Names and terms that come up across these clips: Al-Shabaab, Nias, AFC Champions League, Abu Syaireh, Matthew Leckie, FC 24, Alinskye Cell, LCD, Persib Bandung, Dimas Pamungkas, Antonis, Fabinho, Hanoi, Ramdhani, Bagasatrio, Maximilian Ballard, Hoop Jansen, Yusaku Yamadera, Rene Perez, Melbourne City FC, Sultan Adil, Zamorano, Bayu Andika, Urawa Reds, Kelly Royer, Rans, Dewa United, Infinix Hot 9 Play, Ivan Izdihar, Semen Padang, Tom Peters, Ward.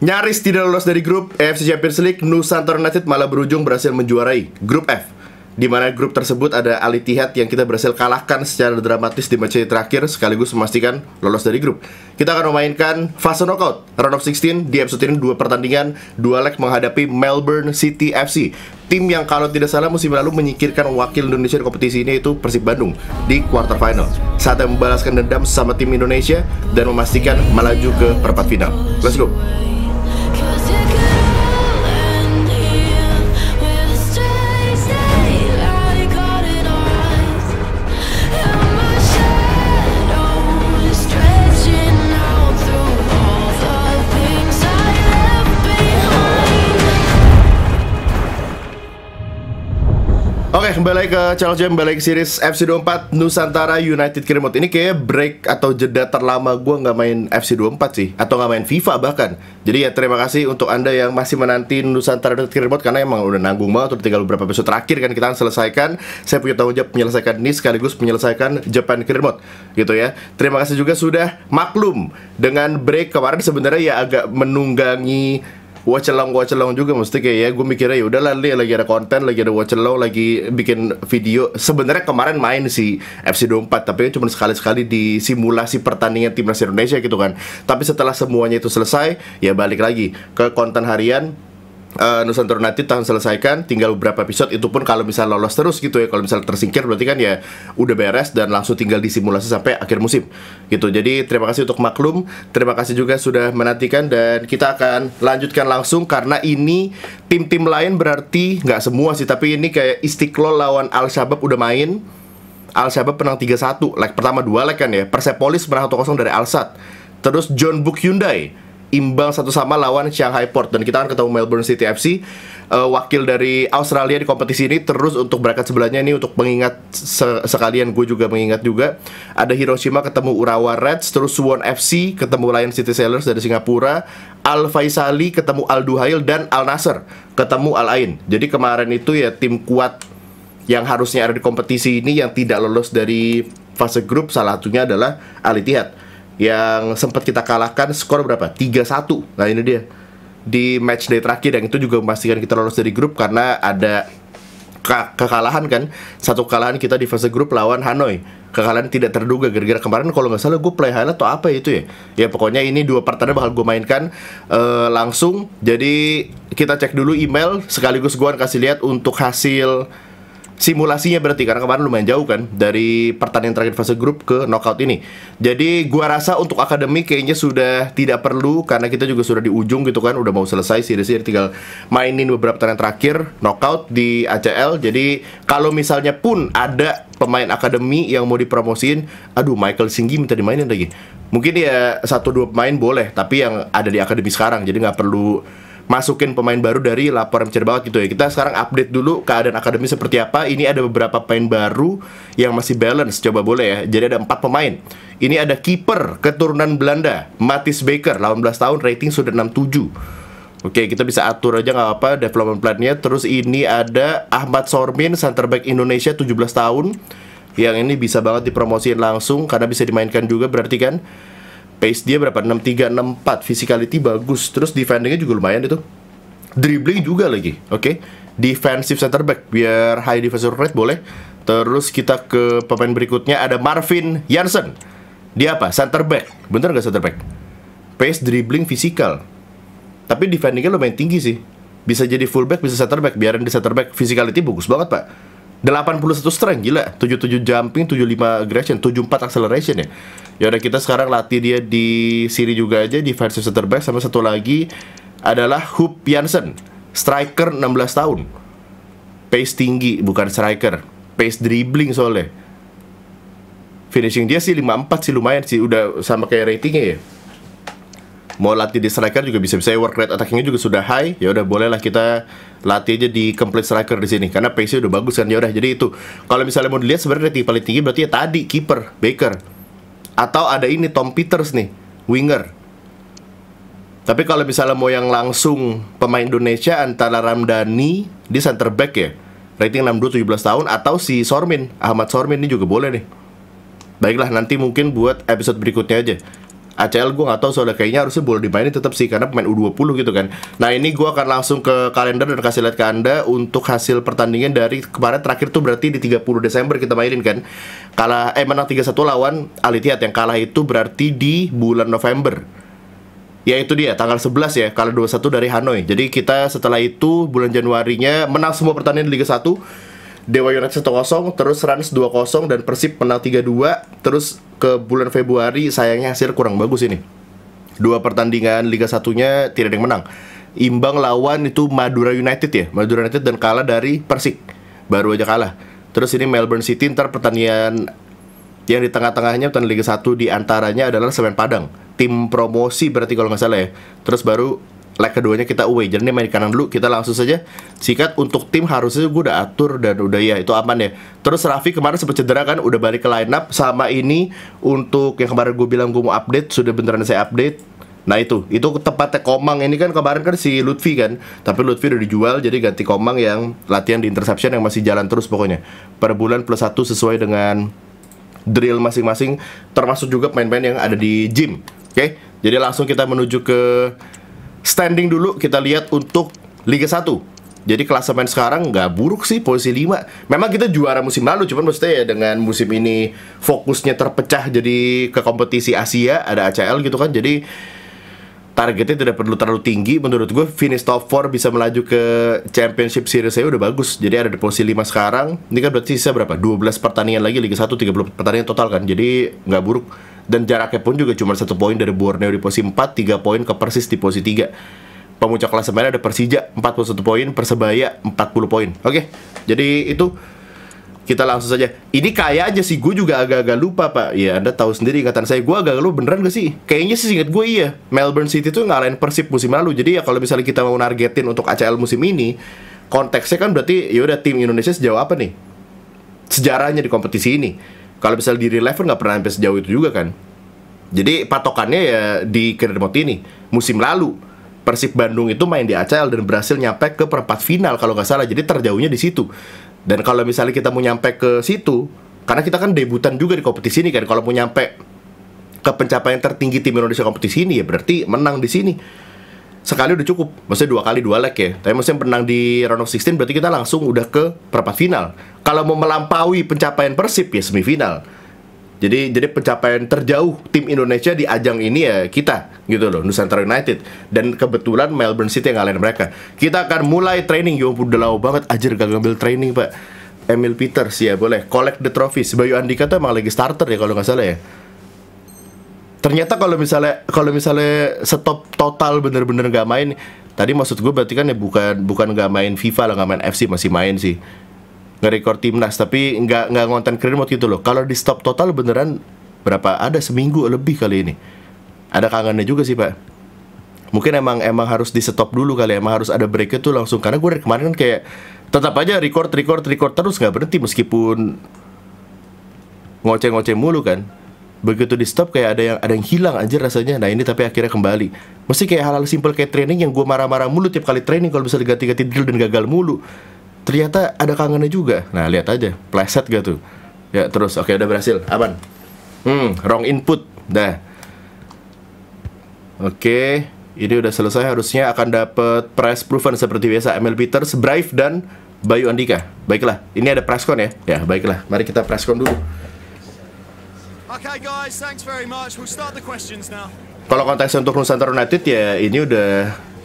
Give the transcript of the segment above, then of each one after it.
Nyaris tidak lolos dari grup AFC Champions League, Nusantara United malah berujung berhasil menjuarai grup F, di mana grup tersebut ada Al Ittihad yang kita berhasil kalahkan secara dramatis di match terakhir, sekaligus memastikan lolos dari grup. Kita akan memainkan fase knockout round of 16 di episode ini. 2 pertandingan, 2 leg menghadapi Melbourne City FC, tim yang kalau tidak salah musim lalu menyingkirkan wakil Indonesia di kompetisi ini, yaitu Persib Bandung, di quarter final. Saatnya membalaskan dendam sama tim Indonesia dan memastikan melaju ke perempat final. Let's go. Oke, kembali ke channel saya, kembali ke series FC24 Nusantara United Remote. Ini kayaknya break atau jeda terlama gue nggak main FC24 sih, atau nggak main FIFA bahkan. Jadi ya terima kasih untuk Anda yang masih menanti Nusantara United Remote, karena emang udah nanggung banget, udah tinggal beberapa episode terakhir kan, kita akan selesaikan. Saya punya tanggung jawab menyelesaikan ini sekaligus menyelesaikan Japan Remote gitu ya. Terima kasih juga sudah maklum dengan break kemarin. Sebenarnya ya agak menunggangi watch along juga, mesti kayak ya gue mikirnya ya udahlah, lagi ada konten, lagi ada watch along, lagi bikin video. Sebenarnya kemarin main si FC24 tapi cuma sekali-sekali di simulasi pertandingan timnas Indonesia gitu kan. Tapi setelah semuanya itu selesai, ya balik lagi ke konten harian Nusantara United tahun selesaikan. Tinggal beberapa episode, itu pun kalau misalnya lolos terus gitu ya. Kalau misalnya tersingkir berarti kan ya udah beres dan langsung tinggal disimulasi sampai akhir musim gitu. Jadi terima kasih untuk maklum, terima kasih juga sudah menantikan. Dan kita akan lanjutkan langsung, karena ini tim-tim lain berarti nggak semua sih, tapi ini kayak Istiqlal lawan Al-Shabaab udah main. Al-Shabaab menang 3-1 leg pertama, 2 leg kan ya. Persepolis menang 1-0 dari Al-Sadd. Terus John Book Hyundai imbang 1-1 lawan Shanghai Port. Dan kita akan ketemu Melbourne City FC, wakil dari Australia di kompetisi ini. Terus untuk berangkat sebelahnya ini untuk mengingat sekalian, gue juga mengingat juga, ada Hiroshima ketemu Urawa Reds, terus Suwon FC ketemu Lion City Sailors dari Singapura, Al Faisali ketemu Al Duhail, dan Al Nasr ketemu Al Ain. Jadi kemarin itu ya tim kuat yang harusnya ada di kompetisi ini yang tidak lolos dari fase grup, salah satunya adalah Al Ittihad yang sempat kita kalahkan skor berapa? 3-1. Nah ini dia di match day terakhir, yang itu juga memastikan kita lolos dari grup karena ada kekalahan kan. Satu kekalahan kita di fase grup lawan Hanoi, kekalahan tidak terduga gara-gara kemarin kalau nggak salah gue play highlight atau apa itu ya. Ya pokoknya ini 2 pertandingan bakal gue mainkan langsung. Jadi kita cek dulu email, sekaligus gue akan kasih lihat untuk hasil simulasinya berarti, karena kemarin lumayan jauh kan dari pertandingan terakhir fase grup ke knockout ini. Jadi gua rasa untuk akademik kayaknya sudah tidak perlu, karena kita juga sudah di ujung gitu kan, udah mau selesai seriesnya, tinggal mainin beberapa pertandingan terakhir knockout di ACL. Jadi kalau misalnya pun ada pemain akademi yang mau dipromosiin, aduh Michael Singgi minta dimainin lagi. Mungkin ya 1-2 pemain boleh, tapi yang ada di akademi sekarang. Jadi nggak perlu masukin pemain baru dari laporan cerbawat gitu ya. Kita sekarang update dulu keadaan akademi seperti apa. Ini ada beberapa pemain baru yang masih balance, coba boleh ya. Jadi ada 4 pemain. Ini ada kiper keturunan Belanda, Mathis Baker, 18 tahun, rating sudah 67. Oke, kita bisa atur aja nggak apa development plan-nya. Terus ini ada Ahmad Sormin, center back Indonesia, 17 tahun. Yang ini bisa banget dipromosiin langsung karena bisa dimainkan juga berarti kan. Pace dia berapa? 63, 64. Physicality bagus. Terus defendingnya juga lumayan itu. Dribbling juga lagi. Oke, okay. Defensive center back, biar high defensive rate boleh. Terus kita ke pemain berikutnya, ada Marvin Jansen. Dia apa? Center back. Bentar nggak center back? Pace, dribbling, physical. Tapi defendingnya lumayan tinggi sih. Bisa jadi fullback, bisa center back. Biarin di center back. Physicality bagus banget pak, 81 strength, gila. 77 jumping, 75 aggression, 74 acceleration ya. Ya udah, kita sekarang latih dia di sini juga aja, defensive center back. Sama satu lagi adalah Hoop Jansen, striker, 16 tahun. Pace tinggi, bukan striker. Pace dribbling soalnya. Finishing dia sih 54 sih, lumayan sih, udah sama kayak ratingnya ya. Mau latih di striker juga bisa-bisa, work rate attacking-nya juga sudah high. Ya udah bolehlah kita latih aja di complete striker di sini karena pace-nya udah bagus kan. Ya udah, jadi itu. Kalau misalnya mau dilihat sebenarnya rating paling tinggi berarti ya tadi kiper Baker. Atau ada ini Tom Peters nih, winger. Tapi kalau misalnya mau yang langsung pemain Indonesia, antara Ramdhani di center back ya. Rating 62, 17 tahun, atau si Sormin, Ahmad Sormin ini juga boleh nih. Baiklah, nanti mungkin buat episode berikutnya aja ACL gue gak tau soalnya kayaknya harusnya bola dimainin tetap sih karena pemain U20 gitu kan. Nah ini gue akan langsung ke kalender dan kasih lihat ke Anda untuk hasil pertandingan dari kemarin terakhir tuh berarti di 30 Desember kita mainin kan. Kalah menang 3-1 lawan Al Ittihad, yang kalah itu berarti di bulan November. Ya itu dia, tanggal 11 ya, kalah 2-1 dari Hanoi. Jadi kita setelah itu, bulan Januarinya menang semua pertandingan di Liga 1. Dewa United 1-0, terus Rans 2-0, dan Persib menang 3-2. Terus ke bulan Februari, sayangnya hasil kurang bagus ini. Dua pertandingan Liga 1-nya tidak ada yang menang. Imbang lawan itu Madura United ya, Madura United, dan kalah dari Persik. Baru aja kalah. Terus ini Melbourne City, ntar pertandingan yang di tengah-tengahnya, pertandingan Liga 1 diantaranya adalah Semen Padang, tim promosi berarti kalau nggak salah ya. Terus baru leg keduanya kita away. Jadi ini main di kanan dulu. Kita langsung saja sikat. Untuk tim harusnya gue udah atur dan udah ya itu aman ya. Terus Raffi kemarin sempat cedera kan, udah balik ke line up. Sama ini untuk yang kemarin gue bilang gue mau update, sudah beneran saya update. Nah itu tempatnya Komang ini kan, kemarin kan si Lutfi kan, tapi Lutfi udah dijual, jadi ganti Komang yang latihan di interception yang masih jalan terus pokoknya. Per bulan plus 1 sesuai dengan drill masing-masing, termasuk juga pemain-pemain yang ada di gym. Oke, jadi langsung kita menuju ke standing dulu. Kita lihat untuk Liga 1. Jadi klasemen sekarang nggak buruk sih, posisi 5. Memang kita juara musim lalu, cuman maksudnya ya dengan musim ini fokusnya terpecah jadi ke kompetisi Asia, ada ACL gitu kan. Jadi targetnya tidak perlu terlalu tinggi. Menurut gue finish top 4 bisa melaju ke Championship Series saya udah bagus. Jadi ada di posisi 5 sekarang. Ini kan berarti sisa berapa? 12 pertandingan lagi Liga 1, 30 pertandingan total kan. Jadi nggak buruk. Dan jaraknya pun juga cuma 1 poin dari Borneo di posisi 4, 3 poin ke Persis di posisi 3. Pemuncak klasemen ada Persija 41 poin, Persebaya 40 poin. Oke, jadi itu kita langsung saja. Ini kayak aja sih, gue juga agak-agak lupa pak. Ya Anda tahu sendiri ingatan saya, gue agak lupa beneran gak sih? Kayaknya sih ingat gue iya, Melbourne City tuh ngalahin Persib musim lalu. Jadi ya kalau misalnya kita mau nargetin untuk ACL musim ini, konteksnya kan berarti yaudah tim Indonesia sejauh apa nih? Sejarahnya di kompetisi ini. Kalau misalnya di relevan nggak pernah sampai sejauh itu juga kan. Jadi patokannya ya di Keremot ini. Musim lalu Persib Bandung itu main di ACL dan berhasil nyampe ke perempat final kalau nggak salah. Jadi terjauhnya di situ. Dan kalau misalnya kita mau nyampe ke situ, karena kita kan debutan juga di kompetisi ini kan. Kalau mau nyampe ke pencapaian tertinggi tim Indonesia kompetisi ini ya berarti menang di sini. Sekali udah cukup, maksudnya 2 kali 2 leg ya. Tapi maksudnya menang di round of 16 berarti kita langsung udah ke perempat final. Kalau mau melampaui pencapaian Persib ya semifinal. Jadi pencapaian terjauh tim Indonesia di ajang ini ya kita gitu loh, Nusantara United. Dan kebetulan Melbourne City yang ngalahin mereka. Kita akan mulai training. Yo udah lama banget anjir gak ngambil training pak. Emil Peters ya boleh. Collect the trophies. Bayu Andika tuh emang lagi starter ya kalau nggak salah ya. Ternyata kalau misalnya stop total bener-bener nggak main. Tadi maksud gue berarti kan ya bukan nggak main FIFA lah, nggak main FC, masih main sih. Nggak rekor timnas tapi nggak ngonten keren waktu itu loh. Kalau di stop total beneran berapa? Ada seminggu lebih kali ini. Ada kangennya juga sih pak. Mungkin emang harus di stop dulu kali, emang harus ada breaknya tuh langsung. Karena gue kemarin kan kayak tetap aja record terus nggak berhenti meskipun ngoceh-ngoceh mulu kan. Begitu di stop kayak ada yang hilang anjir rasanya. Nah ini tapi akhirnya kembali. Mesti kayak hal-hal simple kayak training yang gue marah-marah mulu tiap kali training kalau bisa diganti-ganti drill dan gagal mulu. Ternyata ada kangennya juga. Nah lihat aja, pleset gak tuh. Ya terus, oke udah berhasil, aman. Wrong input, dah. Oke, ini udah selesai harusnya akan dapat press proven seperti biasa. Emil Peters, Braif dan Bayu Andika. Baiklah, ini ada press con ya. Ya baiklah, mari kita press con dulu. Kalau konteks untuk Nusantara United ya ini udah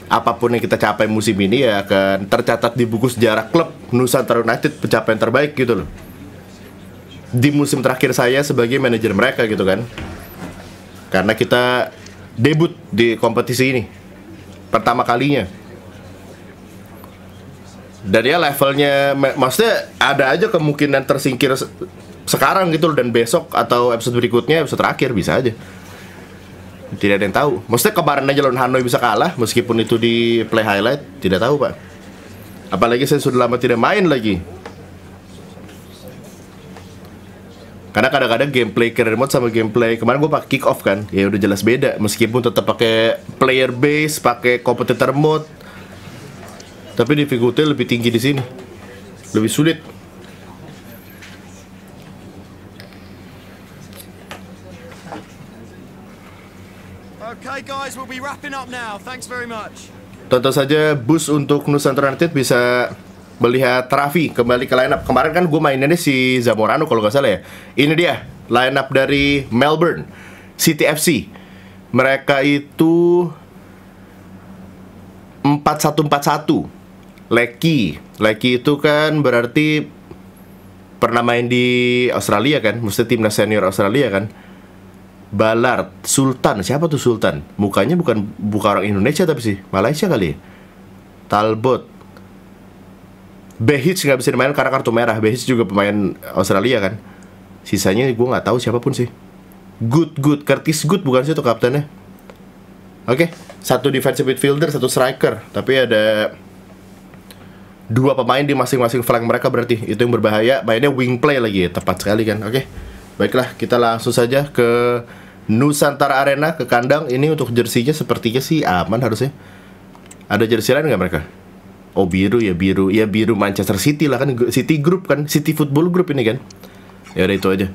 apapun yang kita capai musim ini ya akan tercatat di buku sejarah klub Nusantara United, pencapaian terbaik gitu loh. Di musim terakhir saya sebagai manajer mereka gitu kan. Karena kita debut di kompetisi ini pertama kalinya. Dan ya levelnya maksudnya ada aja kemungkinan tersingkir sekarang gitu loh, dan besok atau episode berikutnya, episode terakhir bisa aja. Tidak ada yang tahu. Maksudnya kemarin aja lawan Hanoi bisa kalah meskipun itu di play highlight, tidak tahu pak. Apalagi saya sudah lama tidak main lagi. Karena kadang-kadang gameplay career mode sama gameplay kemarin gue pakai kick off kan, ya udah jelas beda. Meskipun tetap pakai player base, pakai competitor mode, tapi difficulty lebih tinggi di sini, lebih sulit. Tentu saja bus untuk Nusantara United bisa melihat Raffi kembali ke line up. Kemarin kan gue maininnya si Zamorano kalau nggak salah ya. Ini dia line up dari Melbourne City FC. Mereka itu 4141. Leckie itu kan berarti pernah main di Australia kan, mesti timnas senior Australia kan. Ballard, Sultan, siapa tuh Sultan? Mukanya bukan orang Indonesia tapi sih Malaysia kali ya. Talbot, Behich nggak bisa dimain karena kartu merah. Behich juga pemain Australia kan. Sisanya gue nggak tahu siapapun sih. Good, Curtis Good bukan sih tuh kaptennya. Oke, satu defensive midfielder, satu striker. Tapi ada dua pemain di masing-masing flank mereka berarti. Itu yang berbahaya. Mainnya wing play lagi ya, tepat sekali kan. Oke. Baiklah, kita langsung saja ke Nusantara Arena, ke kandang. Ini untuk jersinya sepertinya sih aman harusnya. Ada jersi lain nggak mereka? Oh, biru ya, biru. Ya, biru Manchester City lah kan. City Group kan. City Football Group ini kan. Ya udah itu aja.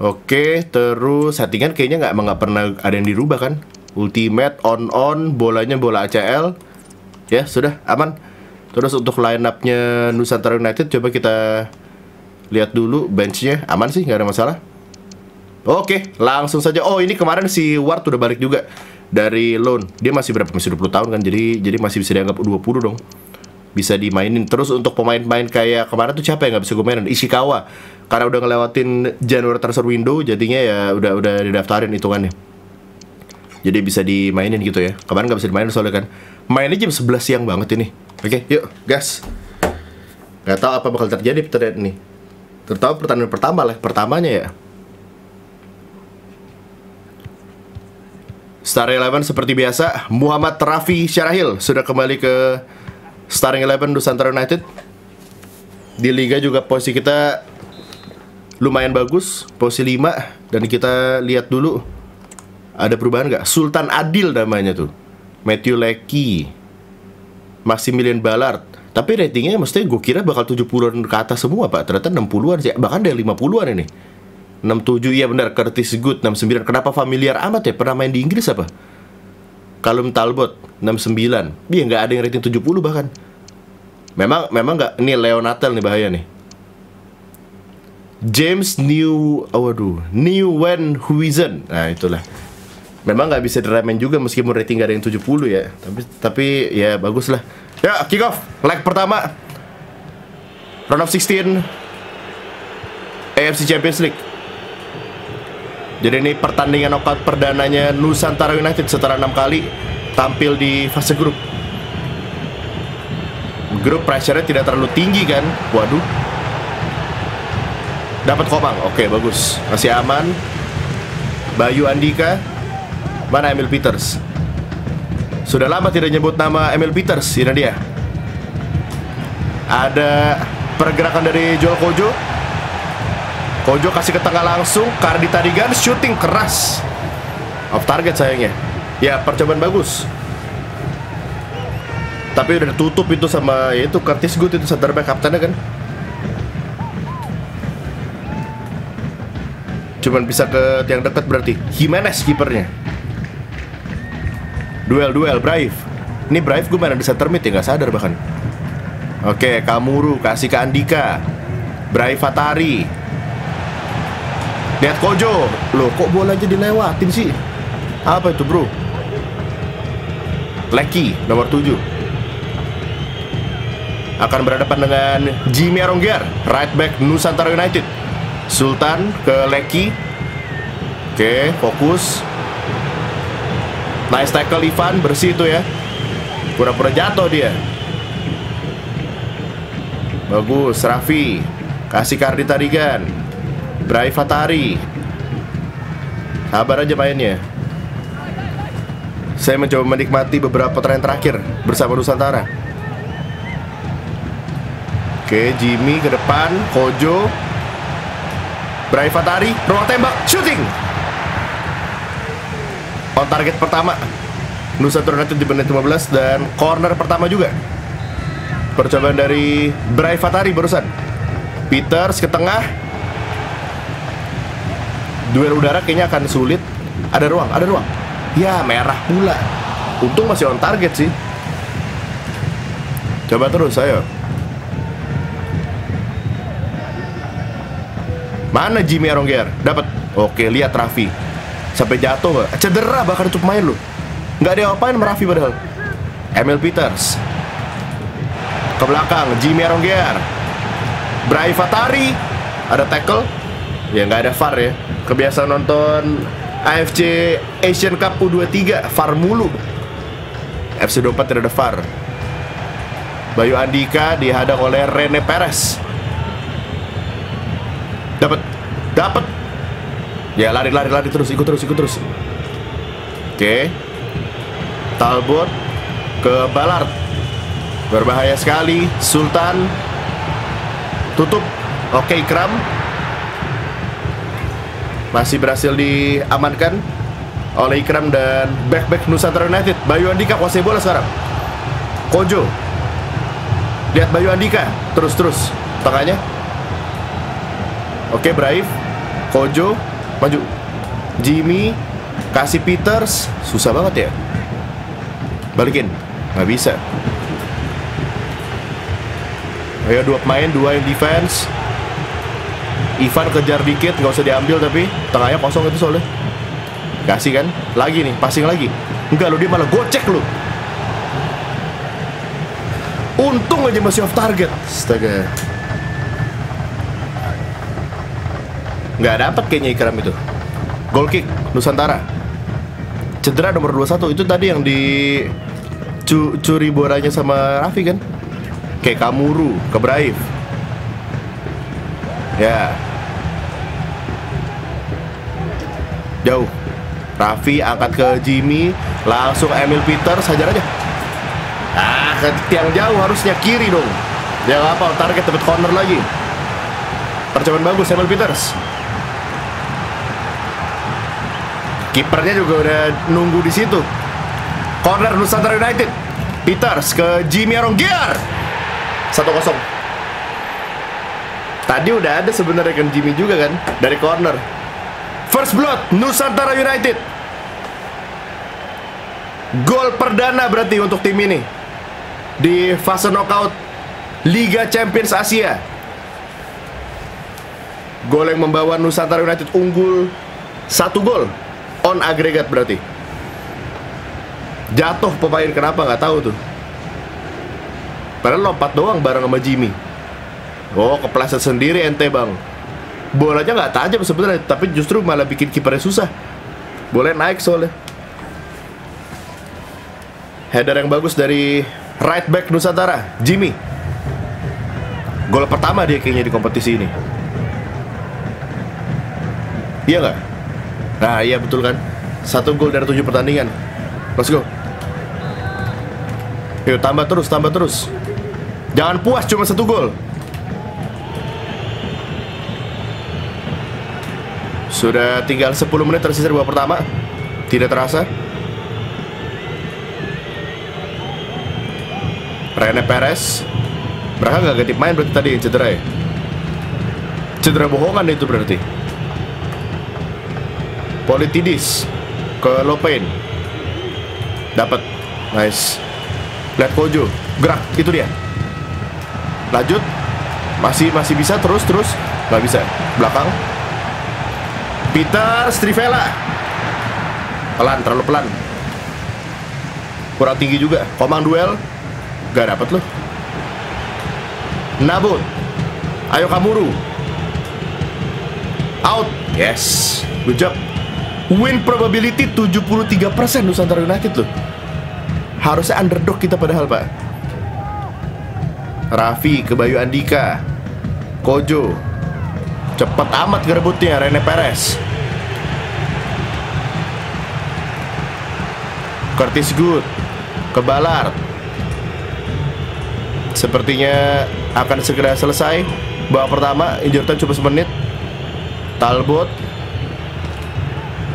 Oke, terus settingan kayaknya nggak pernah ada yang dirubah kan. Ultimate, on, bolanya bola ACL. Ya, sudah, aman. Terus untuk line up-nya Nusantara United, coba kita lihat dulu benchnya, aman sih, nggak ada masalah. Oke, langsung saja. Oh, ini kemarin si Ward udah balik juga dari loan. Dia masih berapa? Masih 20 tahun kan, jadi masih bisa dianggap 20 dong. Bisa dimainin. Terus untuk pemain-pemain kayak kemarin tuh siapa yang nggak bisa gue mainin? Ishikawa. Karena udah ngelewatin Januari transfer window, jadinya ya udah didaftarin hitungannya. Jadi bisa dimainin gitu ya. Kemarin nggak bisa dimainin soalnya kan. Mainnya jam 11 siang banget ini. Oke, yuk, gas. Nggak tahu apa bakal terjadi pertandingan ini. Terutama pertandingan pertama lah, pertamanya ya. Starting Eleven seperti biasa, Muhammad Raffi Syarahil sudah kembali ke Starting Eleven Nusantara United. Di Liga juga posisi kita lumayan bagus, posisi 5. Dan kita lihat dulu, ada perubahan nggak? Sultan Adil namanya tuh, Matthew Leckie, Maximilian Ballard. Tapi ratingnya mesti gue kira bakal 70-an ke atas semua, Pak. Ternyata 60-an sih. Bahkan dari 50-an ini. 67, iya benar. Curtis Good, 69. Kenapa familiar amat ya? Pernah main di Inggris apa? Callum Talbot, 69. Dia nggak ada yang rating 70 bahkan. Memang nggak. Ini Leonatel nih, bahaya nih. James New... Oh, waduh. New Wen Huizen. Nah, itulah. Memang nggak bisa diremen juga meskipun rating nggak ada yang 70 ya. Tapi ya bagus lah. Ya, kick off, leg pertama Round of 16 AFC Champions League. Jadi ini pertandingan knockout perdananya Nusantara United setelah 6 kali tampil di fase grup. Grup pressure-nya tidak terlalu tinggi kan. Waduh. Dapat Komang, oke bagus. Masih aman. Bayu Andika. Mana Emil Peters? Sudah lama tidak nyebut nama Emil Peters. Ini dia. Ada pergerakan dari Joel Kojo. Kojo kasih ke tengah langsung. Karditarigan shooting keras. Off target sayangnya. Ya, percobaan bagus. Tapi udah ditutup itu sama yaitu Curtis Good itu center back kaptennya kan. Cuman bisa ke tiang dekat berarti. Jimenez kipernya. Duel Braif. Ini Braif gue main di center mid ya, gak sadar bahkan. Oke, Kamuru kasih ke Andika. Braif Fatari. Lihat Kojo. Loh, kok bola aja dilewatin sih? Apa itu, bro? Leckie, nomor 7. Akan berhadapan dengan Jimmy Aronggear, right back Nusantara United. Sultan ke Leckie. Oke, fokus. Nice tackle Ivan, bersih itu ya. Pura-pura jatuh dia. Bagus, Raffi. Kasih Karditarigan. Braif Fatari. Sabar aja mainnya. Saya mencoba menikmati beberapa tren terakhir bersama Nusantara. Oke, Jimmy ke depan, Kojo. Braif Fatari, ruang tembak, shooting. On target pertama Nusantara United di menit 15. Dan corner pertama juga. Percobaan dari Braif Fatari barusan. Peters ke tengah. Duel udara kayaknya akan sulit. Ada ruang, Ya, merah pula. Untung masih on target sih. Coba terus, ayo. Mana Jimmy Aronggear? Dapat. Oke, lihat Raffi. Sampai jatuh, Pak. Cedera bahkan untuk main loh. Nggak ada apa-apain Raffi padahal. Emil Peters. Ke belakang, Jimmy Aronggear. Braif Fatari. Ada tackle. Ya, nggak ada VAR ya. Kebiasaan nonton AFC Asian Cup U23 VAR mulu. FC24 tidak ada VAR. Bayu Andika dihadang oleh Rene Perez. Dapat, dapat. Ya, lari terus, ikut terus. Oke. Talbot ke Ballard. Berbahaya sekali. Sultan tutup. Oke, Ikram masih berhasil diamankan oleh Ikram dan back-back Nusantara United. Bayu Andika kuasai bola sekarang. Kojo. Lihat Bayu Andika, terus tangannya. Oke, Braif. Kojo maju. Jimmy kasih Peters, susah banget ya. Balikin, nggak bisa. Ayo dua pemain, dua yang defense. Ivan kejar dikit, nggak usah diambil tapi tengahnya kosong itu soalnya. Kasih kan? Lagi nih, passing lagi. Enggak lo, dia malah gocek lo. Untung aja masih off target. Astaga. Nggak dapat kayaknya Ikram itu. Goal kick Nusantara. Cedera nomor 21 itu tadi yang dicuri boranya sama Raffi kan? Kayak Kamuru, ke Braif. Ya, jauh. Raffi angkat ke Jimmy. Langsung Emil Peters, hajar aja. Ah, ke tiang jauh, harusnya kiri dong. Ya nggak apa, target dapat corner lagi. Percobaan bagus Emil Peters. Kipernya juga udah nunggu di situ. Corner Nusantara United. Peters ke Jimmy Aronggear. 1-0. Tadi udah ada sebenarnya kan Jimmy juga kan dari corner. First blood Nusantara United. Gol perdana berarti untuk tim ini di fase knockout Liga Champions Asia. Gol yang membawa Nusantara United unggul 1 gol on agregat berarti. Jatuh pemain kenapa nggak tahu tuh. Padahal lompat doang bareng sama Jimmy. Oh, kepleset sendiri ente bang. Bolanya nggak tajam sebenarnya, tapi justru malah bikin kipernya susah. Boleh naik soalnya. Header yang bagus dari right back Nusantara, Jimmy. Gol pertama dia kayaknya di kompetisi ini. Iya nggak? Nah iya betul kan. 1 gol dari 7 pertandingan. Let's go. Yuk tambah terus. Jangan puas cuma 1 gol. Sudah tinggal 10 menit tersisa di babak pertama. Tidak terasa. Rene Perez. Mereka nggak ganti main berarti tadi yang cedera ya. Cedera bohongan itu berarti. Politidis ke Lopain. Dapat. Nice. Lihat Kojo. Gerak, itu dia. Lanjut. Masih bisa terus. Nggak bisa. Belakang. Peter Strivella. Pelan, terlalu pelan. Kurang tinggi juga. Komang duel. Gak dapet loh. Nabut. Ayo Kamuru. Out. Yes. Good job. Win probability 73% Nusantara United loh. Harusnya underdog kita padahal pak. Raffi ke Bayu Andika. Kojo. Cepat amat ngerebutnya Rene Perez. Curtis Good ke Ballard. Sepertinya akan segera selesai babak pertama. Injury time cuma semenit. Talbot.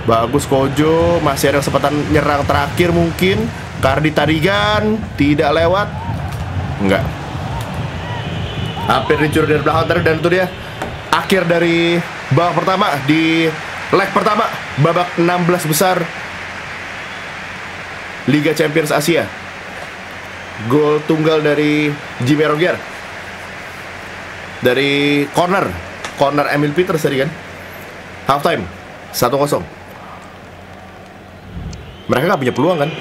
Bagus Kojo. Masih ada kesempatan nyerang terakhir mungkin. Karditarigan. Tidak lewat. Enggak. Hampir dicuri dari belakang tadi. Dan itu dia akhir dari babak pertama di leg pertama babak 16 besar Liga Champions Asia. Gol tunggal dari Jimmy Aronggear dari corner Emil Peters tadi kan. Half time 1-0. Mereka nggak punya peluang kan?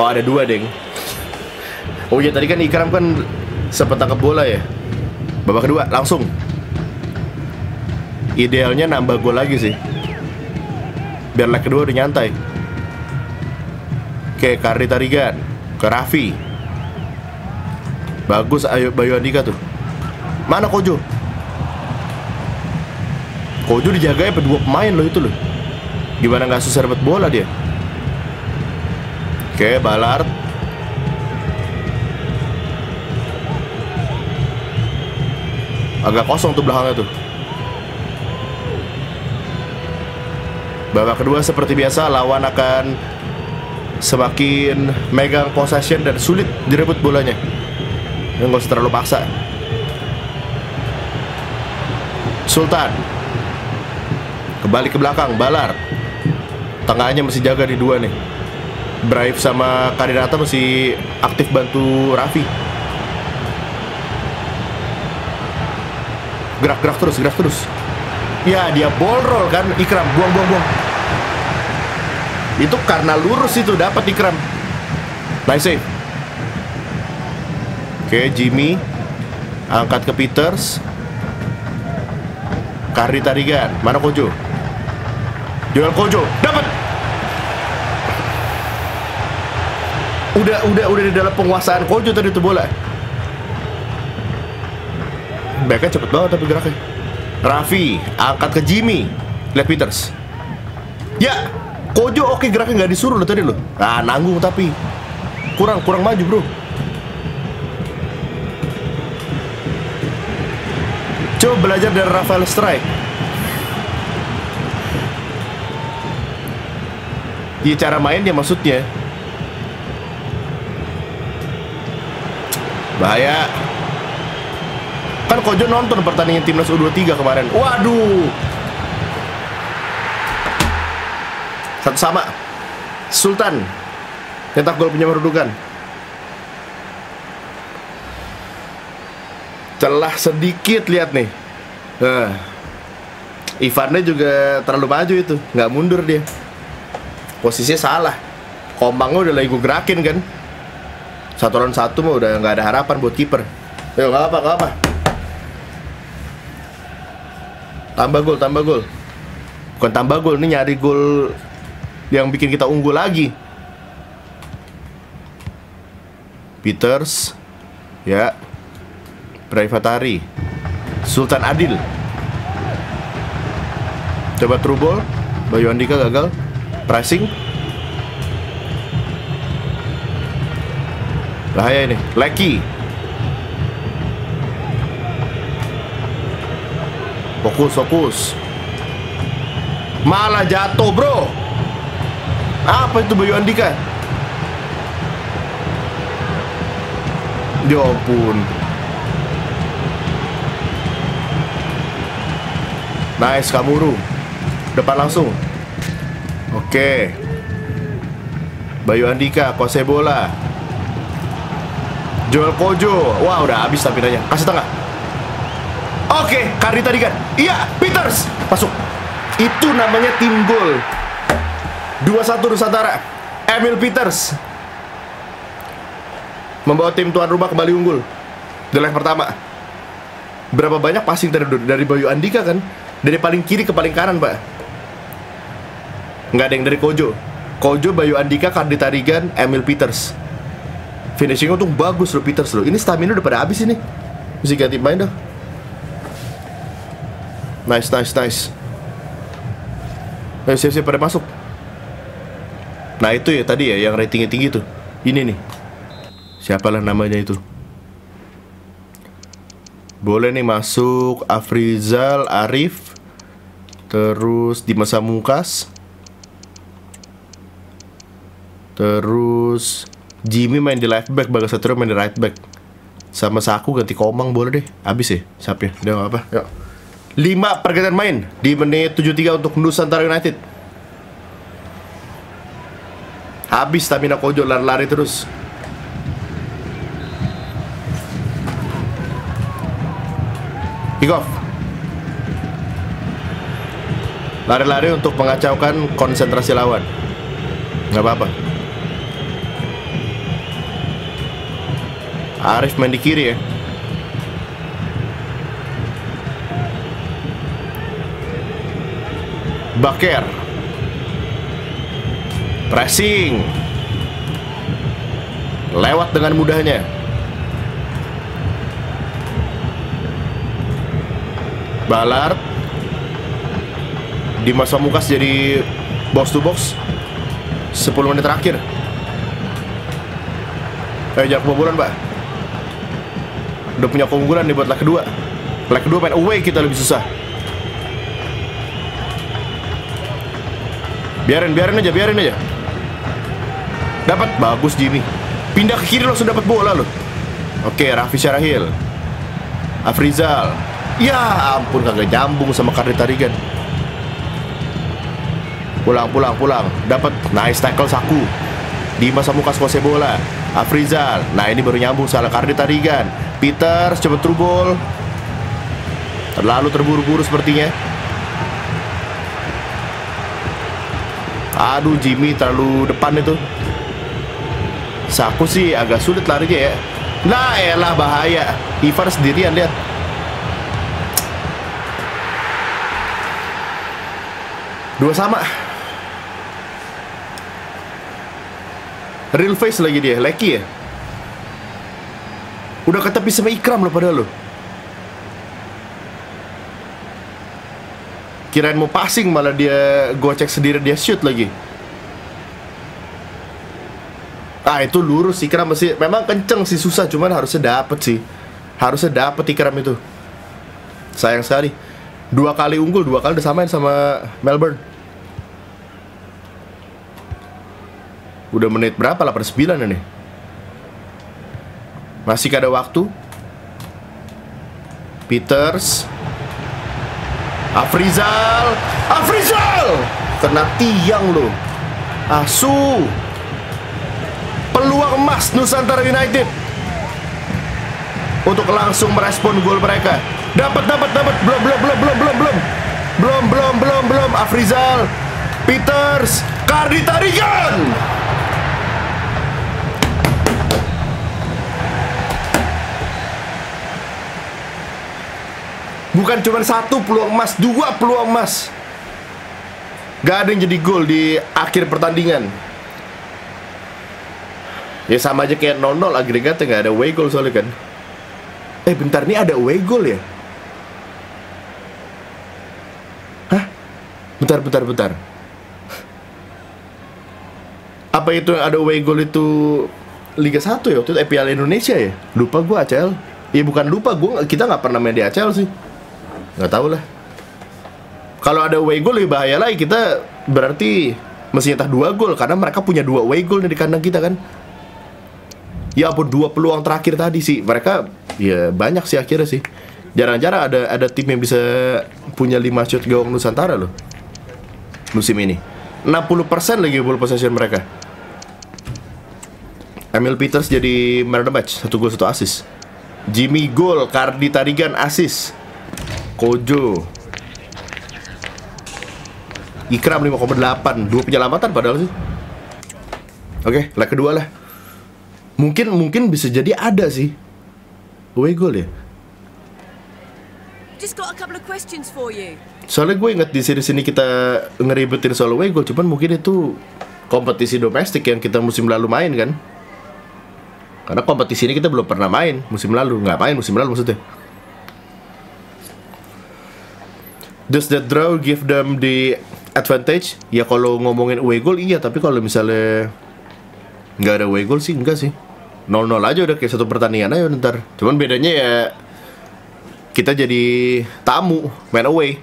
Oh ada dua deng. Oh iya tadi kan Ikram kan sempat tangkap bola ya. Babak kedua langsung. Idealnya nambah gol lagi sih, biar leg kedua udah nyantai. Oke, Karditarigan ke Raffi. Bagus ayo Bayu Andika tuh. Mana Kojo? Kojo dijagain kedua pemain loh itu loh. Gimana nggak susah dapat bola dia? Oke, Ballard. Agak kosong tuh belakangnya tuh. Babak kedua seperti biasa lawan akan semakin megang possession dan sulit direbut bolanya. Nggak usah terlalu paksa. Sultan kembali ke belakang, Ballard. Tengahnya mesti jaga di dua nih. Braif sama Kardinata mesti aktif bantu Raffi. Gerak-gerak terus, gerak terus. Ya dia ball roll kan Ikram. Buang. Itu karena lurus itu dapat Ikram. Nice save. Oke Jimmy angkat ke Peters. Karditarigan. Mana Kojo? Joel Kojo dapat. Udah di dalam penguasaan Kojo tadi itu bola. Backnya cepet banget tapi geraknya. Raffi angkat ke Jimmy. Lihat Peters. Ya, Kojo oke geraknya nggak disuruh loh tadi loh. Nah, nanggung tapi kurang maju, Bro. Coba belajar dari Rafael Strike. Dia cara main dia maksudnya. Bahaya. Kan Kojo nonton pertandingan timnas U23 kemarin. Waduh. Satu sama. Sultan cetak gol punya kedudukan. Celah sedikit lihat nih. Ivannya juga terlalu maju itu, nggak mundur dia. Posisinya salah. Komangnya udah lagi gue gerakin kan. Satu lawan satu mah udah nggak ada harapan buat kiper. Yo nggak apa. Tambah gol. Bukan tambah gol, ini nyari gol yang bikin kita unggul lagi. Peters, ya. Braif Fatari. Sultan Adil. Coba through ball. Bayu Andika gagal. Pressing. Bahaya ini. Leckie. Fokus. Malah jatuh, Bro. Apa itu Bayu Andika? Ya ampun. Nice, Kamuru. Depan langsung. Oke. Bayu Andika, kuasai bola. Joel Kojo. Wah, udah habis tampilnya. Kasih tengah. Oke, Karditarigan. Iya, Peters. Masuk. Itu namanya tim gol. 2-1 Nusantara. Emil Peters membawa tim tuan rumah kembali unggul di leg pertama. Berapa banyak passing dari Bayu Andika kan? Dari paling kiri ke paling kanan, Pak. Nggak ada yang dari Kojo. Kojo, Bayu Andika, Karditarigan, Emil Peters. Finishing untung bagus loh Peters loh. Ini stamina udah pada habis ini. Mesti ganti main dah. Nice. Ayo siap-siap pada masuk. Nah itu ya tadi ya yang ratingnya tinggi tuh. Ini nih. Siapalah namanya itu. Boleh nih masuk Afrizal Arif. Terus Dimas Mungkas. Terus Jimmy main di left back, Bagasatrio main di right back. Sama Saku ganti Komang boleh deh. Abis ya siapnya. Udah gak apa-apa. Yuk. 5 pergantian main di menit 73 untuk Nusantara United. Habis stamina Kojo, lari-lari terus. Kick off. Lari-lari untuk mengacaukan konsentrasi lawan. Nggak apa-apa. Arif main di kiri ya. Baker pressing, lewat dengan mudahnya. Ballard di masa mukas jadi box to box 10 menit terakhir. Jangan kebobolan, Pak. Udah punya keunggulan nih buat leg kedua. Leg kedua main away kita lebih susah. Biarin aja. Dapat, bagus Jimmy. Pindah ke kiri langsung dapat bola loh. Oke, Raffi Syarahil. Afrizal. Ya ampun, kagak nyambung sama Karditarigan. Pulang. Dapat, nice tackle Saku. Di masa muka kuasai bola. Afrizal. Nah, ini baru nyambung salah Karditarigan. Peters coba through ball. Terlalu terburu-buru sepertinya. Aduh, Jimmy terlalu depan itu. Saku sih agak sulit larinya ya. Nah, elah bahaya. Ivan sendirian, lihat. Dua sama. Real face lagi dia, Leckie ya. Udah ketepis sama Ikram loh padahal lo. Kirain mau passing, malah dia gocek sendiri, dia shoot lagi. Ah, itu lurus Ikram masih. Memang kenceng sih, susah, cuman harusnya dapet sih. Harusnya dapet Ikram itu. Sayang sekali. Dua kali unggul, dua kali disamain sama Melbourne. Udah menit berapa? 89 ini. Masih ada waktu. Peters. Afrizal kena tiang loh. Asu. Peluang emas Nusantara United untuk langsung merespon gol mereka. Dapat. Belum. Afrizal, Peters, Karditarigan. Bukan cuma satu peluang emas, dua peluang emas. Gak ada yang jadi gol di akhir pertandingan. Ya sama aja kayak 0-0 agregatnya, gak ada away goal soalnya kan. Bentar, nih ada away goal ya? Hah? Bentar. Apa itu yang ada away goal itu Liga 1 ya? Waktu itu EPL Indonesia ya? Lupa gua ACL. Ya bukan lupa, kita gak pernah main di ACL sih. Nggak tahu lah. Kalau ada away goal lebih bahaya lagi. Kita berarti mesti nyetak 2 gol, karena mereka punya 2 away goal di kandang kita kan. Ya ampun, 2 peluang terakhir tadi sih. Mereka ya banyak sih akhirnya sih. Jarang-jarang ada tim yang bisa punya 5 shot gawang Nusantara loh musim ini. 60% lagi ball possession mereka. Emil Peters jadi man of the match, 1 gol 1 assist. Jimmy gol, Karditarigan assist. Kojo, Ikram 5,8. 2 penyelamatan padahal sih. Oke, leg kedua lah. Mungkin bisa jadi ada sih away goal ya. Soalnya gue inget di sini kita ngeribetin soal away goal, cuman mungkin itu kompetisi domestik yang kita musim lalu main kan. Karena kompetisi ini kita belum pernah main musim lalu, maksudnya. Does the draw give them the advantage? Ya kalau ngomongin away goal iya, tapi kalau misalnya nggak ada away goal sih enggak sih. 0-0 aja udah kayak 1 pertandingan aja ntar. Cuman bedanya ya kita jadi tamu, main away.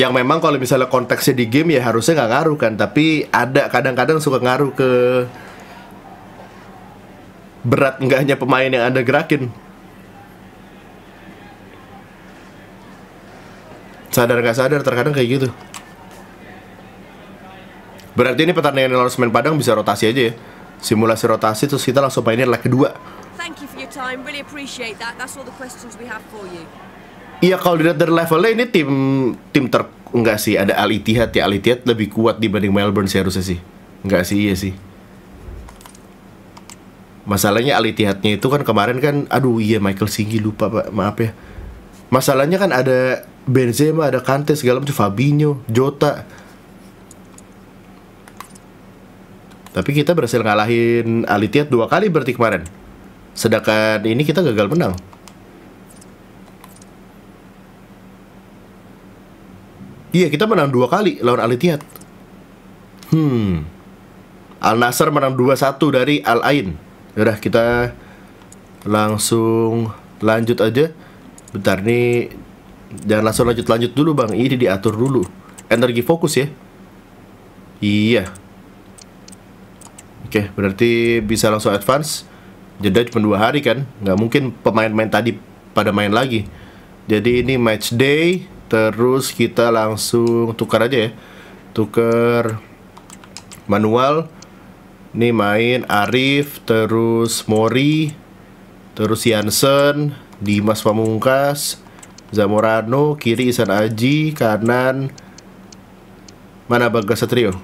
Yang memang kalau misalnya konteksnya di game ya harusnya nggak ngaruh kan, tapi ada kadang-kadang suka ngaruh ke berat enggaknya pemain yang Anda gerakin. Sadar gak sadar terkadang kayak gitu. Berarti ini pertandingan lawan Semen Padang bisa rotasi aja ya. Simulasi rotasi terus kita langsung mainin leg kedua. Iya, kalau dilihat dari levelnya ini tim enggak sih, ada Al Ittihad ya. Al Ittihad lebih kuat dibanding Melbourne seharusnya sih. Enggak sih, iya sih. Masalahnya Al Ittihadnya itu kan kemarin kan, aduh iya Michael Singgi lupa pak, maaf ya. Masalahnya kan ada Benzema, ada Kante segala macam, Fabinho, Jota. Tapi kita berhasil ngalahin Al Ittihad 2 kali berarti kemarin. Sedangkan ini kita gagal menang. Iya, kita menang 2 kali lawan Al Ittihad. Al Nassr menang 2-1 dari Al Ain. Yaudah, kita langsung lanjut aja. Bentar nih, jangan langsung lanjut dulu bang. Ini diatur dulu, energi fokus ya. Iya. Oke, berarti bisa langsung advance. Jeda cuma 2 hari kan, nggak mungkin pemain-pemain tadi pada main lagi. Jadi ini match day. Terus kita langsung tukar aja ya. Tukar manual. Ini main Arif, terus Mori, terus Jansen, Dimas Pamungkas, Zamorano, kiri Ihsan Aji, kanan mana Bagasatrio.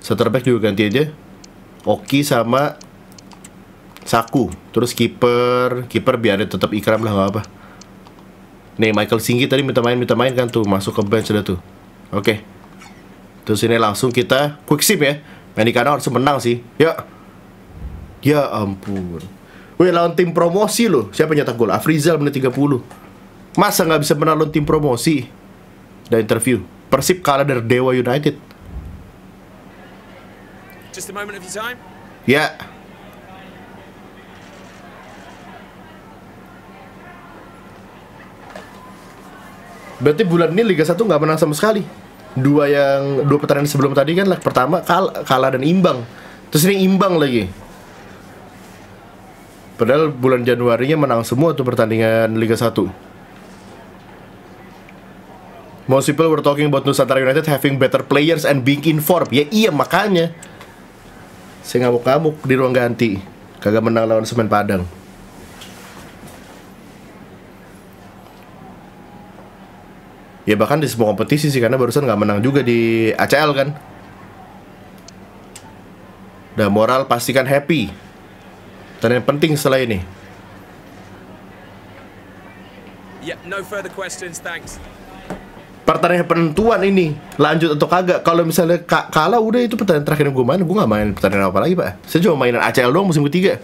Center back juga ganti aja. Oki sama Saku. Terus kiper biarin tetap Ikram lah, nggak apa. Nih Michael Singgi tadi minta main kan tuh, masuk ke bench udah tuh. Oke. Terus ini langsung kita quick sip ya. Main di kanan harus menang sih. Ya. Ya ampun. Wih, lawan tim promosi loh. Siapa nyetak gol? Afrizal menit 30. Masa nggak bisa menang lawan tim promosi? Dan interview Persib kalah dari Dewa United. Just a moment of your time. Ya. Berarti bulan ini Liga 1 nggak menang sama sekali. Dua pertandingan sebelum tadi kan leg pertama kalah dan imbang. Terus ini imbang lagi. Padahal bulan Januarinya menang semua tuh pertandingan Liga 1. Most people were talking about Nusantara United having better players and being informed. Ya iya makanya. Saya ngamuk-ngamuk di ruang ganti. Kagak menang lawan Semen Padang. Ya bahkan di semua kompetisi sih, karena barusan nggak menang juga di ACL kan. Dan moral pastikan happy. Tanya yang penting setelah ini. Yeah, no further questions, thanks. Pertandingan penentuan ini lanjut atau kagak? Kalau misalnya kalah udah, itu pertandingan terakhir yang gue main. Gue gak main pertandingan apa lagi pak. Saya cuma mainan ACL doang musim ketiga.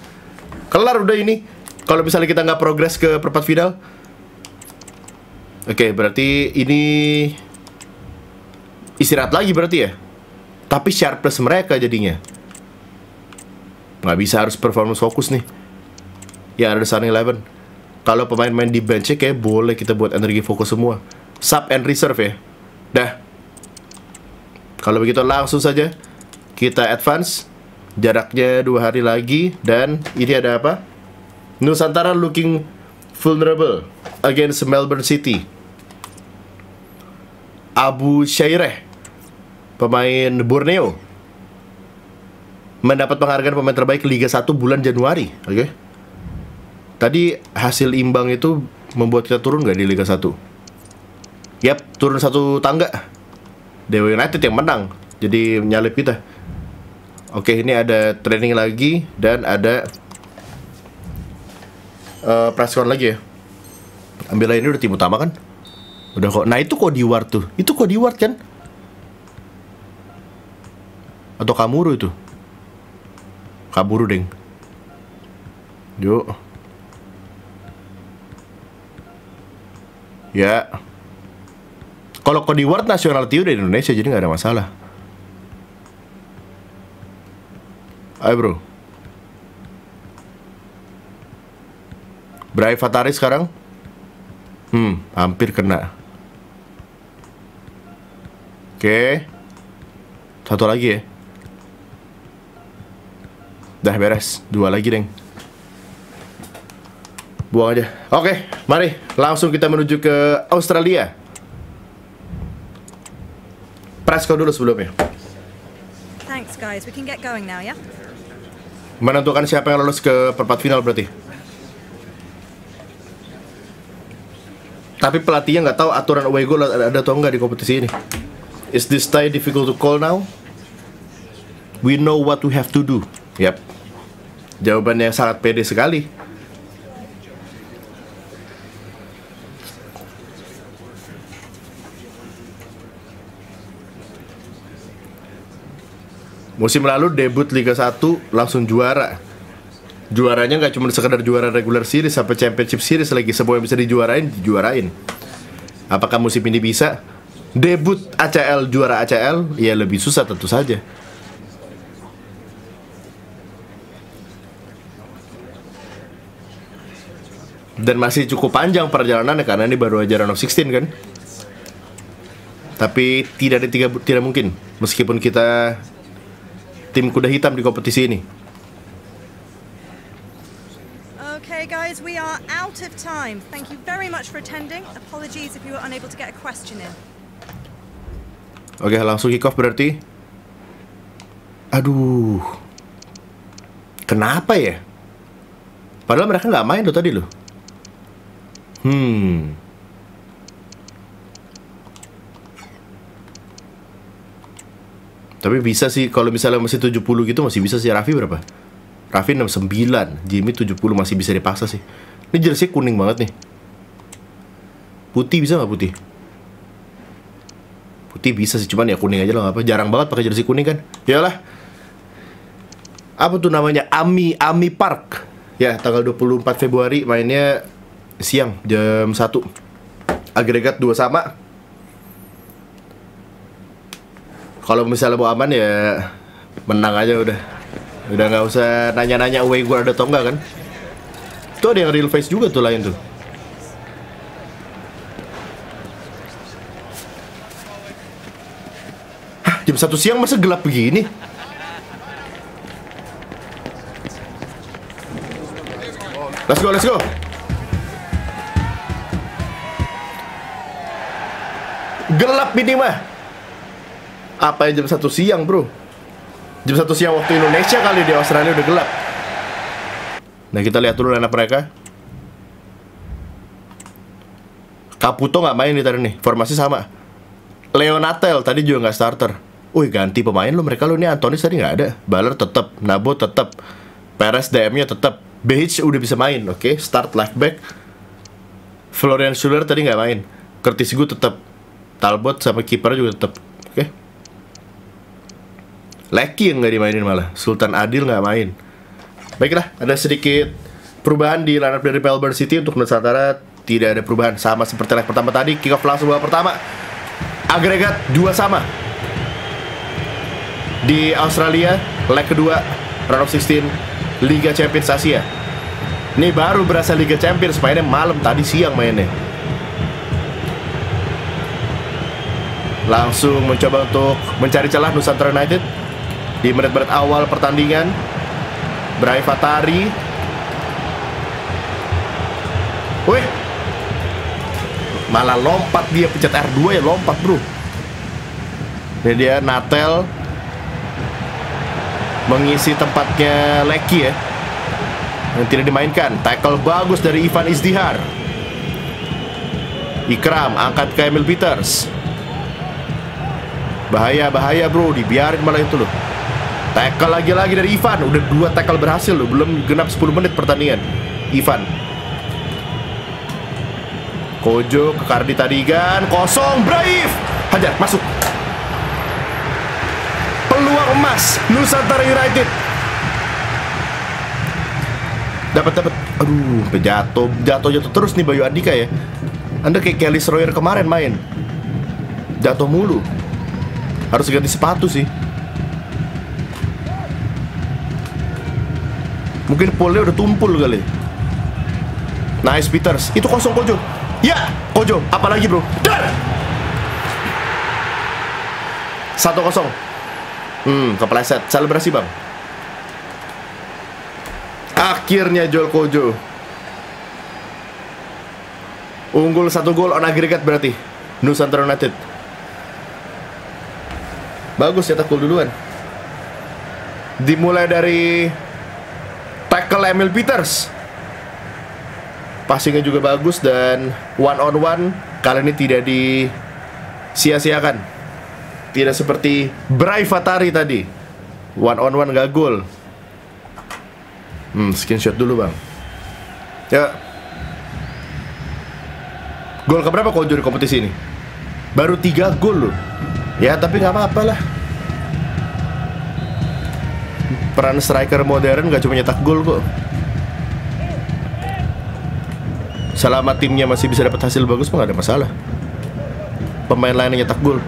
Kelar udah ini. Kalau misalnya kita gak progres ke perempat final. Oke, berarti ini istirahat lagi berarti ya. Tapi sharpless mereka jadinya. Nggak bisa, harus performance fokus nih. Ya ada starting 11. Kalau pemain-pemain di bench kayak boleh kita buat energi fokus semua. Sub and reserve ya. Dah. Kalau begitu langsung saja kita advance. Jaraknya 2 hari lagi. Dan ini ada apa? Nusantara looking vulnerable against Melbourne City. Abu Syaireh, pemain Borneo, mendapat penghargaan pemain terbaik Liga 1 bulan Januari. Oke. Tadi hasil imbang itu membuat kita turun gak di Liga 1? Yap, turun 1 tangga. Dewa United yang menang, jadi menyalip kita. Oke, ini ada training lagi. Dan ada preskon lagi ya. Ambil ini udah tim utama kan? Udah kok. Nah itu kok di Ward tuh. Itu kok di Ward kan? Atau Kamuru itu? Kaburu deng. Yuk. Ya. Kalau Cody Ward nasional tiu dari Indonesia, jadi nggak ada masalah. Ayo bro. Braif Fatari sekarang. Hampir kena. Oke. Satu lagi ya. Dah beres, 2 lagi deng. Buang aja. Oke, mari langsung kita menuju ke Australia. press kau dulu sebelumnya. Thanks guys, we can get going now ya. Menentukan siapa yang lolos ke perempat final berarti. Tapi pelatihnya nggak tahu aturan away goal ada atau nggak di kompetisi ini. Is this tie difficult to call now? We know what we have to do. Yap. Jawabannya sangat pede sekali. Musim lalu debut Liga 1 langsung juara. Juaranya nggak cuma sekedar juara regular series, sampai championship series lagi. Semua yang bisa dijuarain, dijuarain. Apakah musim ini bisa? Debut ACL, juara ACL, ya lebih susah tentu saja. Dan masih cukup panjang perjalanannya karena ini baru aja round of 16 kan. Tapi tidak mungkin meskipun kita tim kuda hitam di kompetisi ini. Okay guys, we are out of time. Thank you very much for attending. Apologies if you were unable to get a question in. Oke, langsung kick off berarti. Aduh, kenapa ya? Padahal mereka nggak main tuh tadi loh. Tapi bisa sih, kalau misalnya masih 70 gitu masih bisa sih. Raffi berapa? Raffi 69, Jimmy 70 masih bisa dipaksa sih. Ini jersey kuning banget nih. Putih bisa nggak putih? Putih bisa sih, cuman ya kuning aja lah, nggak apa. Jarang banget pakai jersey kuning kan? Yalah. Apa tuh namanya? Ami Park. Ya, tanggal 24 Februari mainnya siang jam 1. Agregat 2 sama. Kalau misalnya mau aman ya menang aja udah. Udah nggak usah nanya-nanya away gue ada atau enggak kan? Tuh ada yang real face juga tuh lain tuh. Jam 1 siang masa gelap begini? Let's go, let's go. Gelap ini mah. Apa yang jam 1 siang bro? Jam 1 siang waktu Indonesia kali, di Australia udah gelap. Nah kita lihat dulu line up mereka. Caputo nggak main nih tadi nih, formasi sama. Leonatel tadi juga nggak starter. Wih, ganti pemain lo mereka lo nih. Antonis tadi nggak ada, Ballard tetap, Nabo tetap, Perez DM-nya tetap, Beach udah bisa main, oke. Start left back. Florian Schuller tadi nggak main, Curtis Good tetap, Talbot sama kiper juga tetap, oke. Leckie yang nggak dimainin malah, Sultan Adil nggak main. Baiklah, ada sedikit perubahan di lineup dari Melbourne City. Untuk Nusantara tidak ada perubahan, sama seperti leg pertama tadi. Kick off langsung bola pertama. Agregat 2 sama. Di Australia leg kedua round of 16 Liga Champions Asia. Ini baru berasa Liga Champions, mainnya malam, tadi siang mainnya. Langsung mencoba untuk mencari celah Nusantara United di menit-menit awal pertandingan. Braif Fatari. Wih, malah lompat dia, pencet R2 ya lompat bro. Ini dia Natel mengisi tempatnya Leckie ya, yang tidak dimainkan. Tackle bagus dari Ivan Izdihar. Ikram angkat ke Emil Peters. Bahaya bro, dibiarin malah itu loh. Tackle lagi-lagi dari Ivan. Udah 2 tackle berhasil loh, belum genap 10 menit pertandingan. Ivan Kojo ke Karditarigan, kosong. Braif hajar masuk. Peluang emas Nusantara United. Dapat. Aduh, jatuh terus nih Bayu Andika ya. Anda kayak Kelly Royer kemarin main. Jatuh mulu. Harus ganti sepatu sih. Mungkin polnya udah tumpul kali. Nice Peters. Itu kosong Kojo. Ya, Kojo, apalagi bro. 1-0. Kepleset. Selebrasi bang. Akhirnya Joel Kojo unggul 1 gol on aggregate berarti Nusantara United. Bagus cetak gol duluan. Dimulai dari tackle Emil Peters. Passingnya juga bagus dan one on one kali ini tidak disia-siakan. Tidak seperti Braif Fatari tadi. One on one gak gol. Screenshot dulu bang. Ya. Gol keberapa Kojo di kompetisi ini? Baru 3 gol loh. Ya tapi gak apa-apa lah. Peran striker modern gak cuma nyetak gol kok. Selama timnya masih bisa dapat hasil bagus mah gak ada masalah. Pemain lain yang nyetak gol.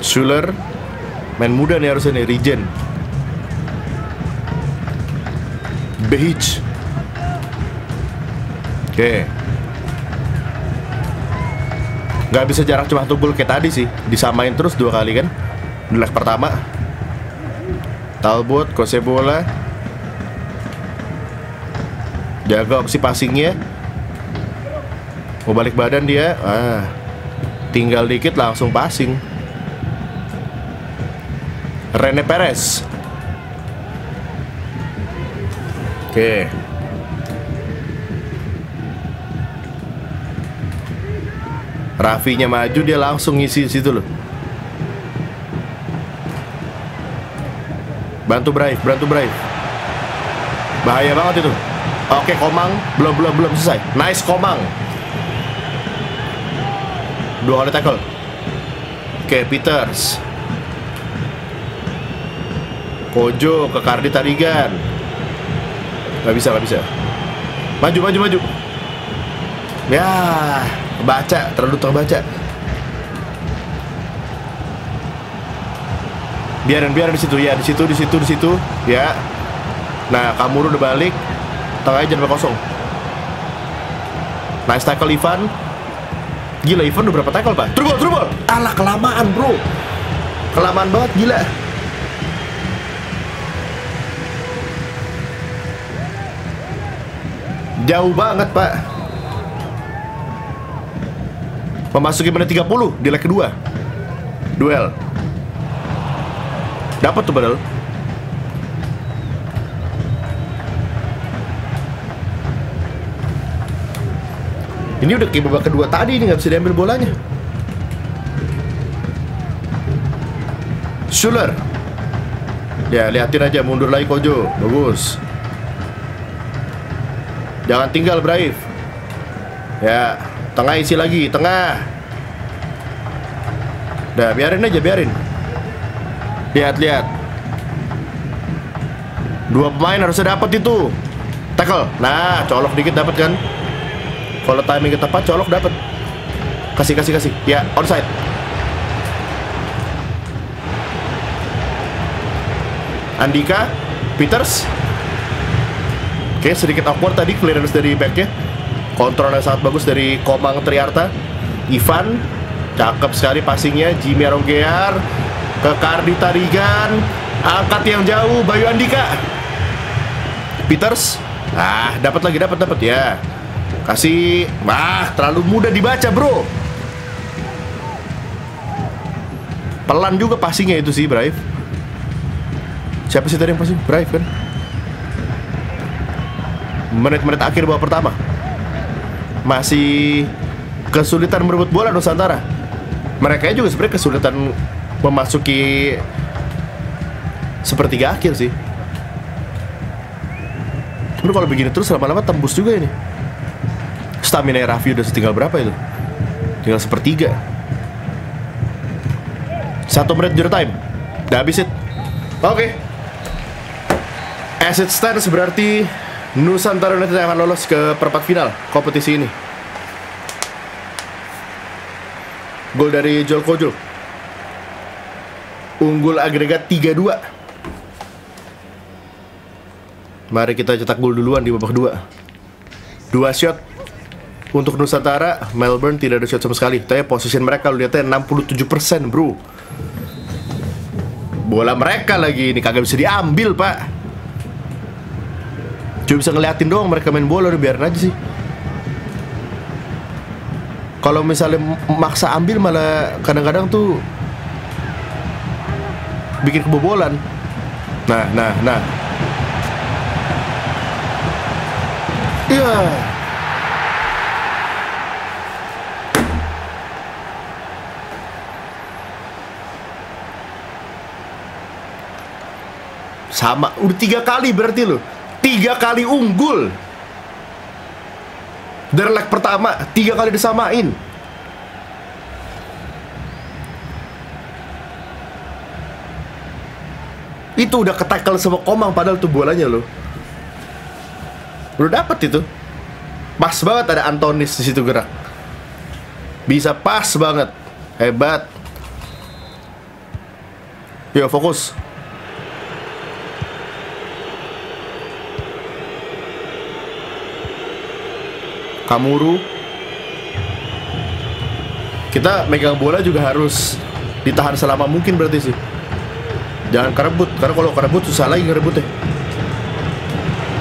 Schuller, main muda nih harusnya nih, Regen Behich. Oke. Gak bisa jarak cuma 1 gol kayak tadi sih. Disamain terus 2 kali kan. Di leg pertama Talbot, kose bola. Jaga opsi passingnya. Mau balik badan dia. Ah, tinggal dikit langsung passing. Rene Perez. Oke. Raffinya maju dia langsung ngisi situ loh. Bantu Braif. Bahaya banget itu. Oke, Komang belum selesai. Nice Komang. 2 kali tackle. Oke, Peters. Kojo ke Karditarigan. Gak bisa. Maju. Ya, baca, terlalu terbaca. Biarin di situ ya, di situ ya. Nah, Kamuru udah balik. Tengahnya jangan kosong. Nice tackle Ivan. Gila, Ivan udah berapa tackle, Pak? True ball. Alah, kelamaan, bro. Kelamaan banget, gila. Jauh banget, Pak. Memasuki menit 30 di leg kedua. Duel. Dapat tuh padahal. Ini udah ke babak kedua tadi, ini nggak bisa diambil bolanya. Schuller. Ya, liatin aja, mundur lagi Kojo. Bagus. Jangan tinggal Braif. Ya, tengah isi lagi, tengah. Udah, biarin. Lihat. 2 pemain harusnya dapat itu. Tackle. Nah, colok dikit dapat kan? Kalau timing tepat, colok dapat. Kasih. Ya, onside. Andika, Peters. Oke, sedikit awkward tadi clearance dari backnya. Kontrolnya sangat bagus dari Komang Triarta. Ivan, cakep sekali passingnya. Jimmy Aronggear ke Karditarigan. Angkat yang jauh, Bayu Andika. Peters. Ah, dapat ya. Kasih, terlalu mudah dibaca bro. Pelan juga passingnya itu sih Braif. Siapa sih tadi yang passing? Braif kan? Menit-menit akhir babak pertama masih kesulitan merebut bola Nusantara. Mereka juga sebenarnya kesulitan memasuki sepertiga akhir sih. Tapi kalau begini terus lama-lama tembus juga ini. Stamina Raffi udah tinggal berapa itu? Tinggal 1/3. 1 menit juru time. Udah habis it. Oke. As it stands berarti Nusantara United akan lolos ke perempat final kompetisi ini. Gol dari Joel Kojo. Unggul agregat 3-2. Mari kita cetak gol duluan di babak kedua. 2 shot untuk Nusantara. Melbourne tidak ada shot sama sekali. Tapi position mereka lu lihatnya 67% bro. Bola mereka lagi ini kagak bisa diambil pak. Cuma bisa ngeliatin doang mereka main bola, udah biarin aja sih. Kalau misalnya maksa ambil malah kadang-kadang tuh bikin kebobolan. Nah. Iya. Yeah. Sama, udah 3 kali berarti lo, 3 kali unggul dari leg pertama, 3 kali disamain. Itu udah ketackle sama Komang padahal tuh bolanya lo. Udah dapet itu, pas banget ada Antonis di situ gerak, bisa pas banget, hebat. Yo fokus. Kamuru, kita megang bola juga harus ditahan selama mungkin berarti sih. Jangan kerebut, karena kalau kerebut susah lagi ngerebutnya.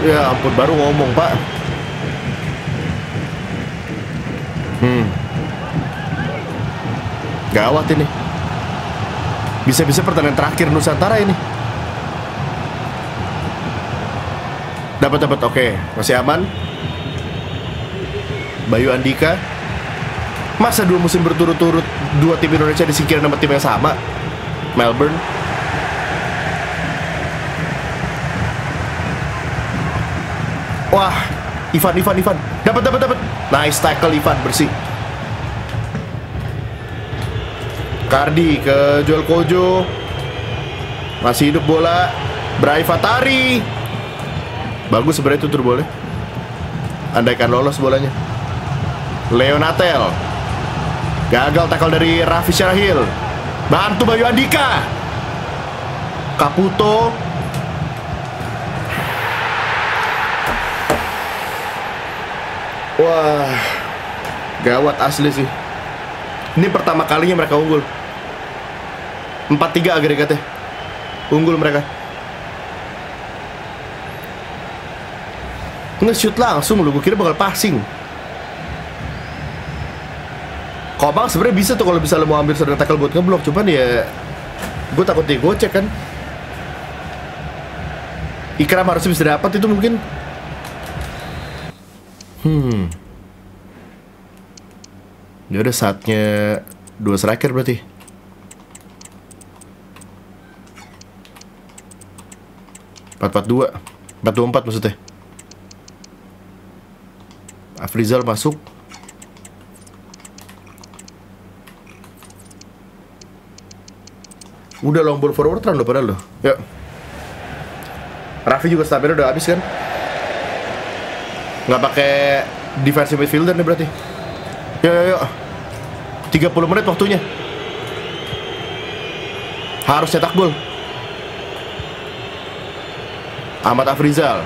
Ya ampun, baru ngomong pak. Gawat ini. Bisa-bisa pertandingan terakhir Nusantara ini. Dapat, oke, masih aman. Bayu Andika, masa 2 musim berturut-turut 2 tim Indonesia disingkir nama tim yang sama, Melbourne. Wah, Ivan dapat. Nice tackle Ivan, bersih. Kardi ke Joel Kojo, masih hidup bola. Braif Fatari, bagus sebenarnya tutur boleh. Andaikan lolos bolanya. Leonatel, gagal tackle dari Raffi Syarahil. Bantu Bayu Andika, Kaputo. Wah, gawat asli sih. Ini pertama kalinya mereka unggul. 4-3 agregatnya, unggul mereka. Nge-shoot langsung lu, gue kira bakal passing. Komang sebenarnya bisa tuh kalau bisa lo mau ambil saudara tackle buat ngeblok, cuman ya gue takut dia gocek kan. Ikram harusnya bisa dapat itu mungkin. Ya udah saatnya 2 striker berarti. Empat dua empat maksudnya. Afrizal masuk. Udah long ball forward run loh padahal loh. Yuk. Raffi juga stamina udah habis kan? Nggak pakai defensive midfielder nih berarti. Yuk. 30 menit waktunya. Harus cetak gol. Ahmad Afrizal.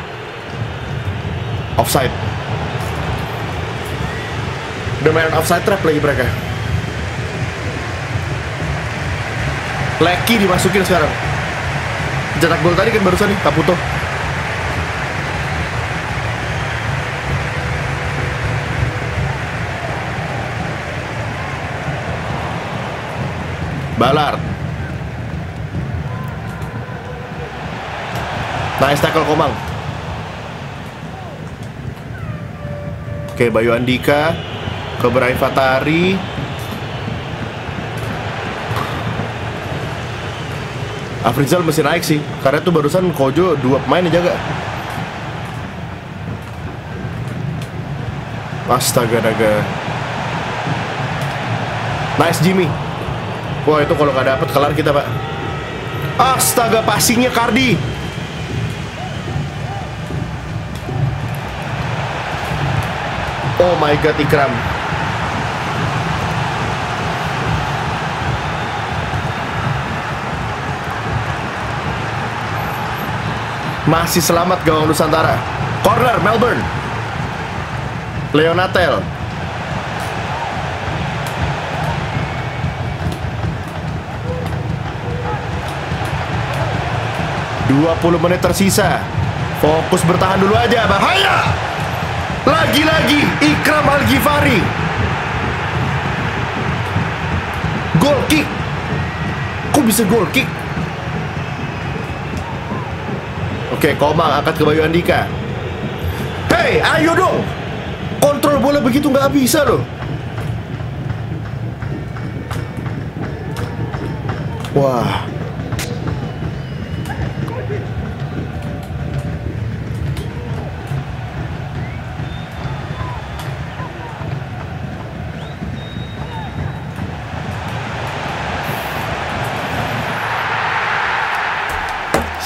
Offside. Udah main offside trap lagi mereka. Leckie dimasukin sekarang. Cetak gol tadi kan barusan nih, Kaputo. Ballard. Nice tackle Komang. Oke, Bayu Andika ke Braif Fatari. Afrizal mesti naik sih, karena tuh barusan Kojo 2 pemain dijaga. Astaga naga. Nice Jimmy. Wah itu kalau nggak dapet kelar kita pak. Astaga passingnya Kardi. Oh my god Ikram. Masih selamat gawang Nusantara. Corner Melbourne. Leonatel. Dua puluh menit tersisa. Fokus bertahan dulu aja. Bahaya. Lagi-lagi Ikram Al Ghifari. Goal kick. Kok bisa goal kick? Oke, Komang angkat ke Bayu Andika. Hei, ayo dong. Kontrol bola begitu nggak bisa loh. Wah.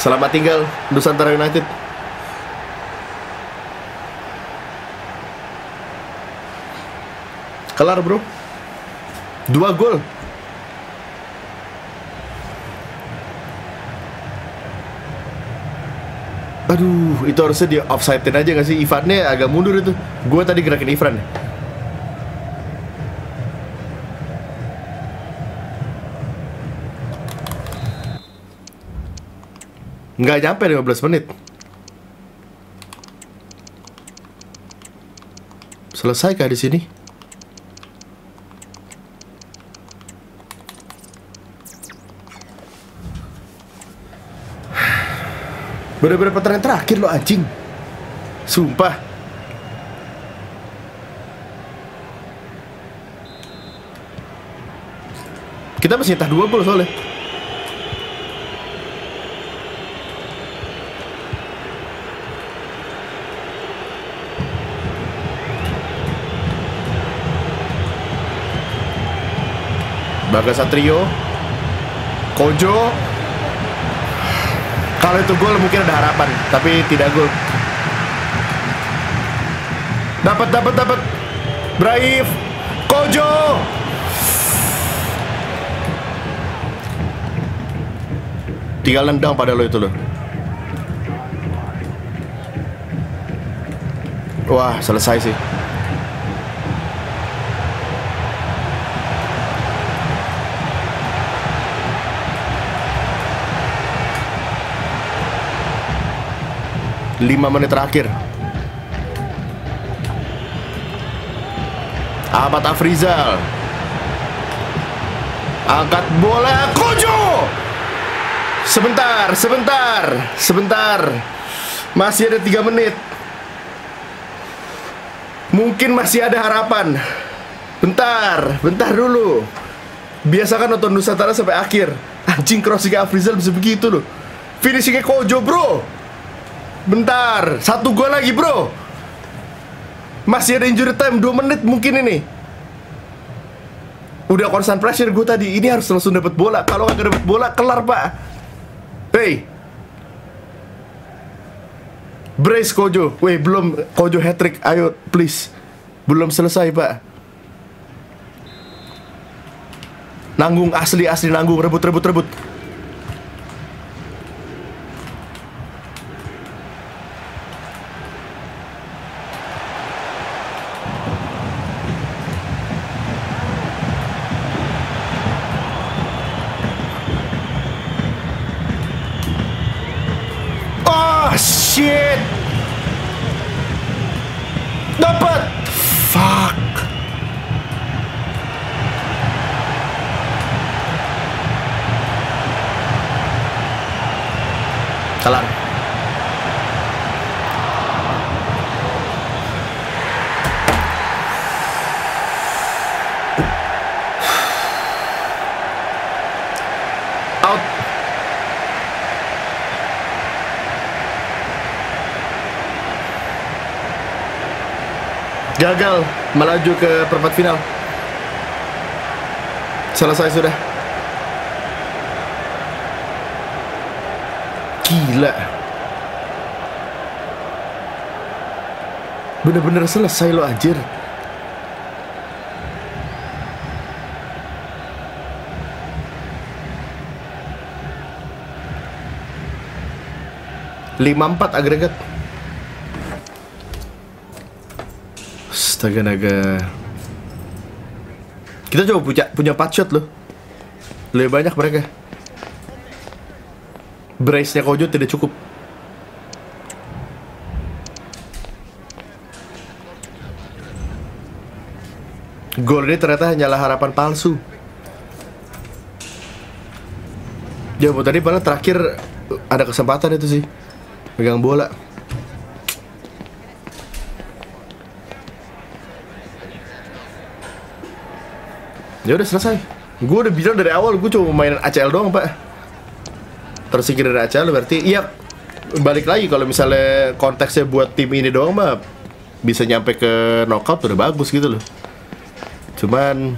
Selamat tinggal Nusantara United. Kelar bro, 2 gol. Aduh, itu harusnya dia offside-in aja gak sih? Ivannya agak mundur itu. Gue tadi gerakin Ivan. Nggak nyampe 15 menit. Selesai kah di sini? Bener-bener pertandingan terakhir lo anjing. Sumpah. Kita masih entah 2 gol soalnya. Bagasatrio, Kojo. Kalau itu gol mungkin ada harapan, tapi tidak gol. Dapat. Braif, Kojo. Tinggal nendang pada lo itu lo. Wah, selesai sih. Lima menit terakhir. Ahmad Afrizal angkat bola, Kojo. Sebentar. Masih ada 3 menit. Mungkin masih ada harapan. Bentar dulu. Biasakan nonton Nusantara sampai akhir. Anjing, crossing Afrizal bisa begitu loh. Finishingnya Kojo bro. Bentar, 1 gol lagi bro. Masih ada injury time, 2 menit mungkin ini. Udah constant pressure gue tadi. Ini harus langsung dapet bola. Kalau gak dapet bola, kelar pak. Hey, brace Kojo. Weh, belum. Kojo hat-trick, ayo please. Belum selesai pak. Nanggung, asli nanggung. Rebut. Shit. Dapat. Fuck. Kelar. Out. Gagal melaju ke perempat final. Selesai sudah. Gila. Bener-bener selesai lo anjir. Lima 4 agregat. Astaga. Kita coba punya 4 shot loh. Lebih banyak mereka. Brace-nya Kojo tidak cukup. Gol ini ternyata hanyalah harapan palsu. Ya, bu, tadi malah terakhir ada kesempatan itu sih. Pegang bola. Ya udah selesai. Gue udah bilang dari awal, gue cuma main ACL doang, Pak. Tersingkir dari ACL berarti iya. Balik lagi kalau misalnya konteksnya buat tim ini doang mah bisa nyampe ke knockout udah bagus gitu loh. Cuman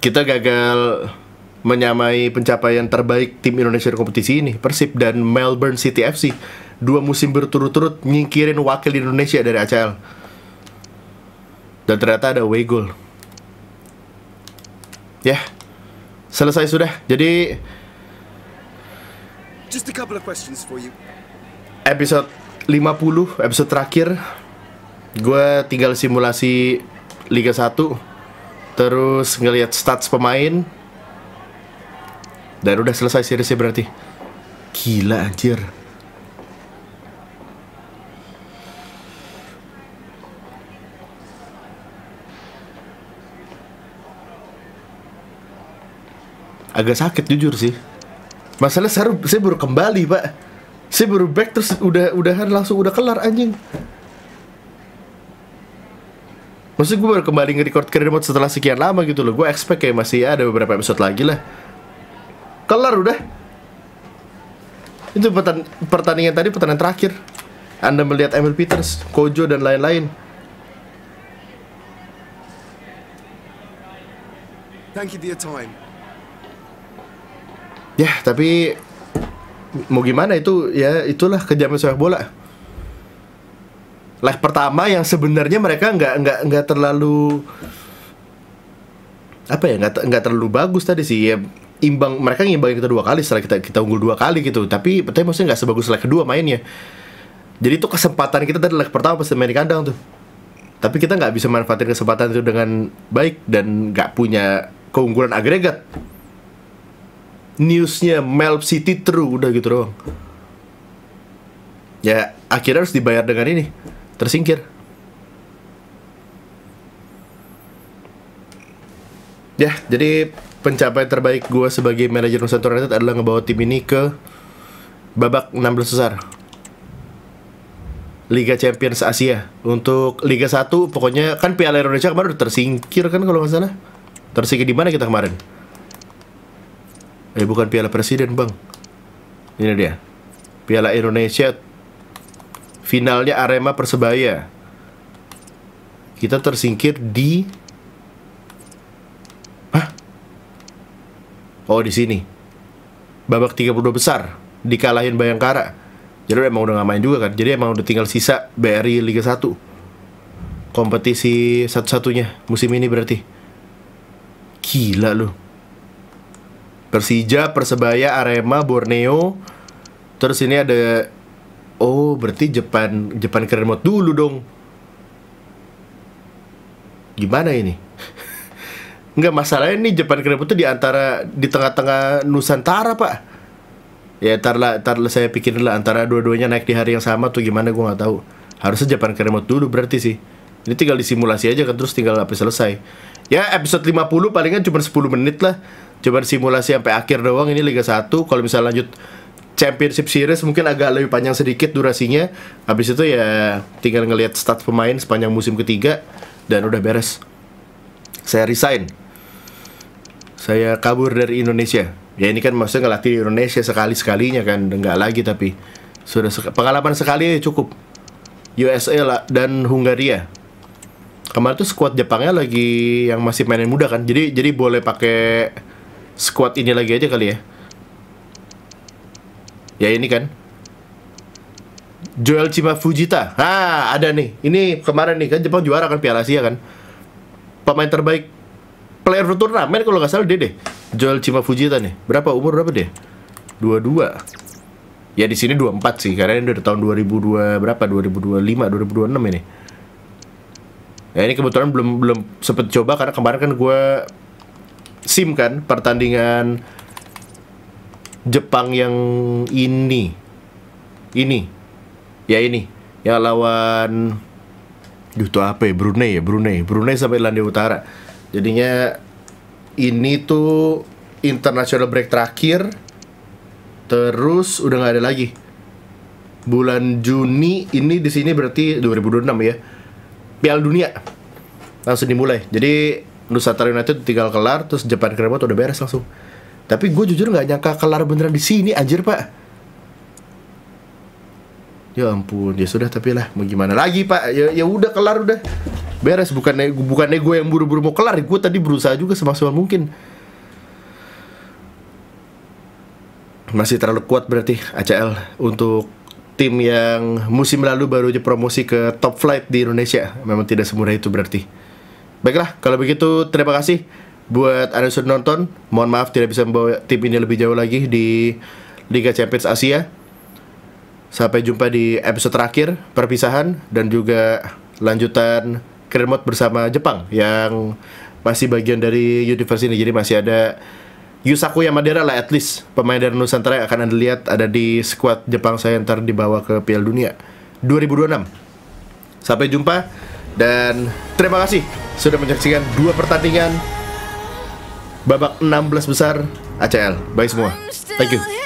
kita gagal menyamai pencapaian terbaik tim Indonesia di kompetisi ini, Persib dan Melbourne City FC. 2 musim berturut-turut nyingkirin wakil Indonesia dari ACL. Dan ternyata ada away goal. Ya, yeah, selesai sudah. Jadi just a couple of questions for you. Episode 50, episode terakhir. Gue tinggal simulasi Liga 1, terus ngelihat stats pemain. Dan udah selesai seriesnya berarti. Gila anjir. Agak sakit jujur sih. Masalah saya baru kembali, Pak. Saya baru back terus udahan langsung udah kelar anjing. Maksudnya gue baru kembali nge-record ke remote setelah sekian lama gitu loh. Gue expect kayak masih ada beberapa episode lagi lah. Kelar udah. Itu pertandingan tadi, pertandingan terakhir. Anda melihat Emil Peters, Kojo, dan lain-lain. Thank you for your time. Ya, tapi mau gimana itu ya, itulah kejamnya sepak bola. Leg pertama yang sebenarnya mereka nggak terlalu apa ya, nggak terlalu bagus tadi sih ya. Imbang, mereka ngimbangin kita 2 kali setelah kita unggul 2 kali gitu. Tapi maksudnya nggak sebagus leg kedua mainnya. Jadi itu kesempatan kita dari leg pertama pas main di kandang tuh. Tapi kita nggak bisa manfaatin kesempatan itu dengan baik dan nggak punya keunggulan agregat. Newsnya Melb City true, udah gitu doang. Ya akhirnya harus dibayar dengan ini, tersingkir. Ya, jadi pencapaian terbaik gue sebagai manajer Nusantara United adalah ngebawa tim ini ke babak 16 besar Liga Champions Asia. Untuk Liga 1, pokoknya kan Piala Indonesia kemarin udah tersingkir kan kalau nggak salah. Tersingkir di mana kita kemarin? Bukan Piala Presiden, Bang. Ini dia. Piala Indonesia. Finalnya Arema Persebaya. Kita tersingkir di di sini. Babak 32 besar dikalahin Bayangkara. Jadi emang udah gak main juga kan. Jadi emang udah tinggal sisa BRI Liga 1. Kompetisi satu-satunya musim ini berarti. Gila loh. Persija, Persebaya, Arema, Borneo. Terus ini ada berarti Jepang keren banget dulu dong. Gimana ini? Enggak, masalahnya nih Jepang Kremut tuh di tengah-tengah Nusantara, Pak. Ya tarlah saya pikirin lah antara dua-duanya naik di hari yang sama tuh gimana gue nggak tahu. Harusnya Jepang Kremut dulu berarti sih. Ini tinggal disimulasi aja kan, terus tinggal habis selesai. Ya episode 50 palingan cuma 10 menit lah. Cuma simulasi sampai akhir doang ini Liga 1. Kalau misalnya lanjut Championship Series mungkin agak lebih panjang sedikit durasinya. Habis itu ya tinggal ngelihat stats pemain sepanjang musim ketiga dan udah beres. Saya resign. Saya kabur dari Indonesia. Ya ini kan maksudnya ngelatih di Indonesia sekali-sekalinya kan. Enggak lagi tapi sudah pengalaman sekali cukup. USA lah, dan Hungaria. Kemarin tuh skuad Jepangnya lagi yang masih mainin muda kan. Jadi boleh pakai skuad ini lagi aja kali ya. Ya ini kan Joel Cima Fujita. Ah, ada nih. Ini kemarin nih kan Jepang juara kan Piala Asia kan. Pemain terbaik player of the tournament kalau nggak salah dia deh, Joel Cima Fujita nih. Berapa umur berapa dia? 22. Ya di sini 24 sih karena ini dari tahun 2002 berapa? 2025, 2026 ini. Ya ini kebetulan belum sempet coba karena kemarin kan gue sim kan pertandingan Jepang yang ini. Ini. Ya ini. Yang lawan itu apa ya? Brunei sampai Landia Utara. Jadinya ini tuh international break terakhir. Terus udah nggak ada lagi. Bulan Juni ini di sini berarti 2026 ya. Piala Dunia langsung dimulai. Jadi Nusantara United tinggal kelar, terus Jepang Kremot udah beres langsung. Tapi gue jujur nggak nyangka kelar beneran di sini, anjir pak. Ya ampun, ya sudah tapi lah, mau gimana lagi pak? Ya udah kelar udah. Beres, bukannya gue yang buru-buru mau kelar, gue tadi berusaha juga semaksimal mungkin. Masih terlalu kuat berarti ACL untuk tim yang musim lalu baru aja promosi ke top flight di Indonesia. Memang tidak semudah itu berarti. Baiklah, kalau begitu terima kasih buat Anda sudah nonton. Mohon maaf tidak bisa membawa tim ini lebih jauh lagi di Liga Champions Asia. Sampai jumpa di episode terakhir, perpisahan, dan juga lanjutan career mode bersama Jepang yang masih bagian dari universe ini. Jadi masih ada Yusaku Yamadera lah, at least pemain dari Nusantara yang akan Anda lihat ada di skuad Jepang saya ntar dibawa ke Piala Dunia 2026. Sampai jumpa dan terima kasih sudah menyaksikan 2 pertandingan babak 16 besar ACL. Bye semua, thank you.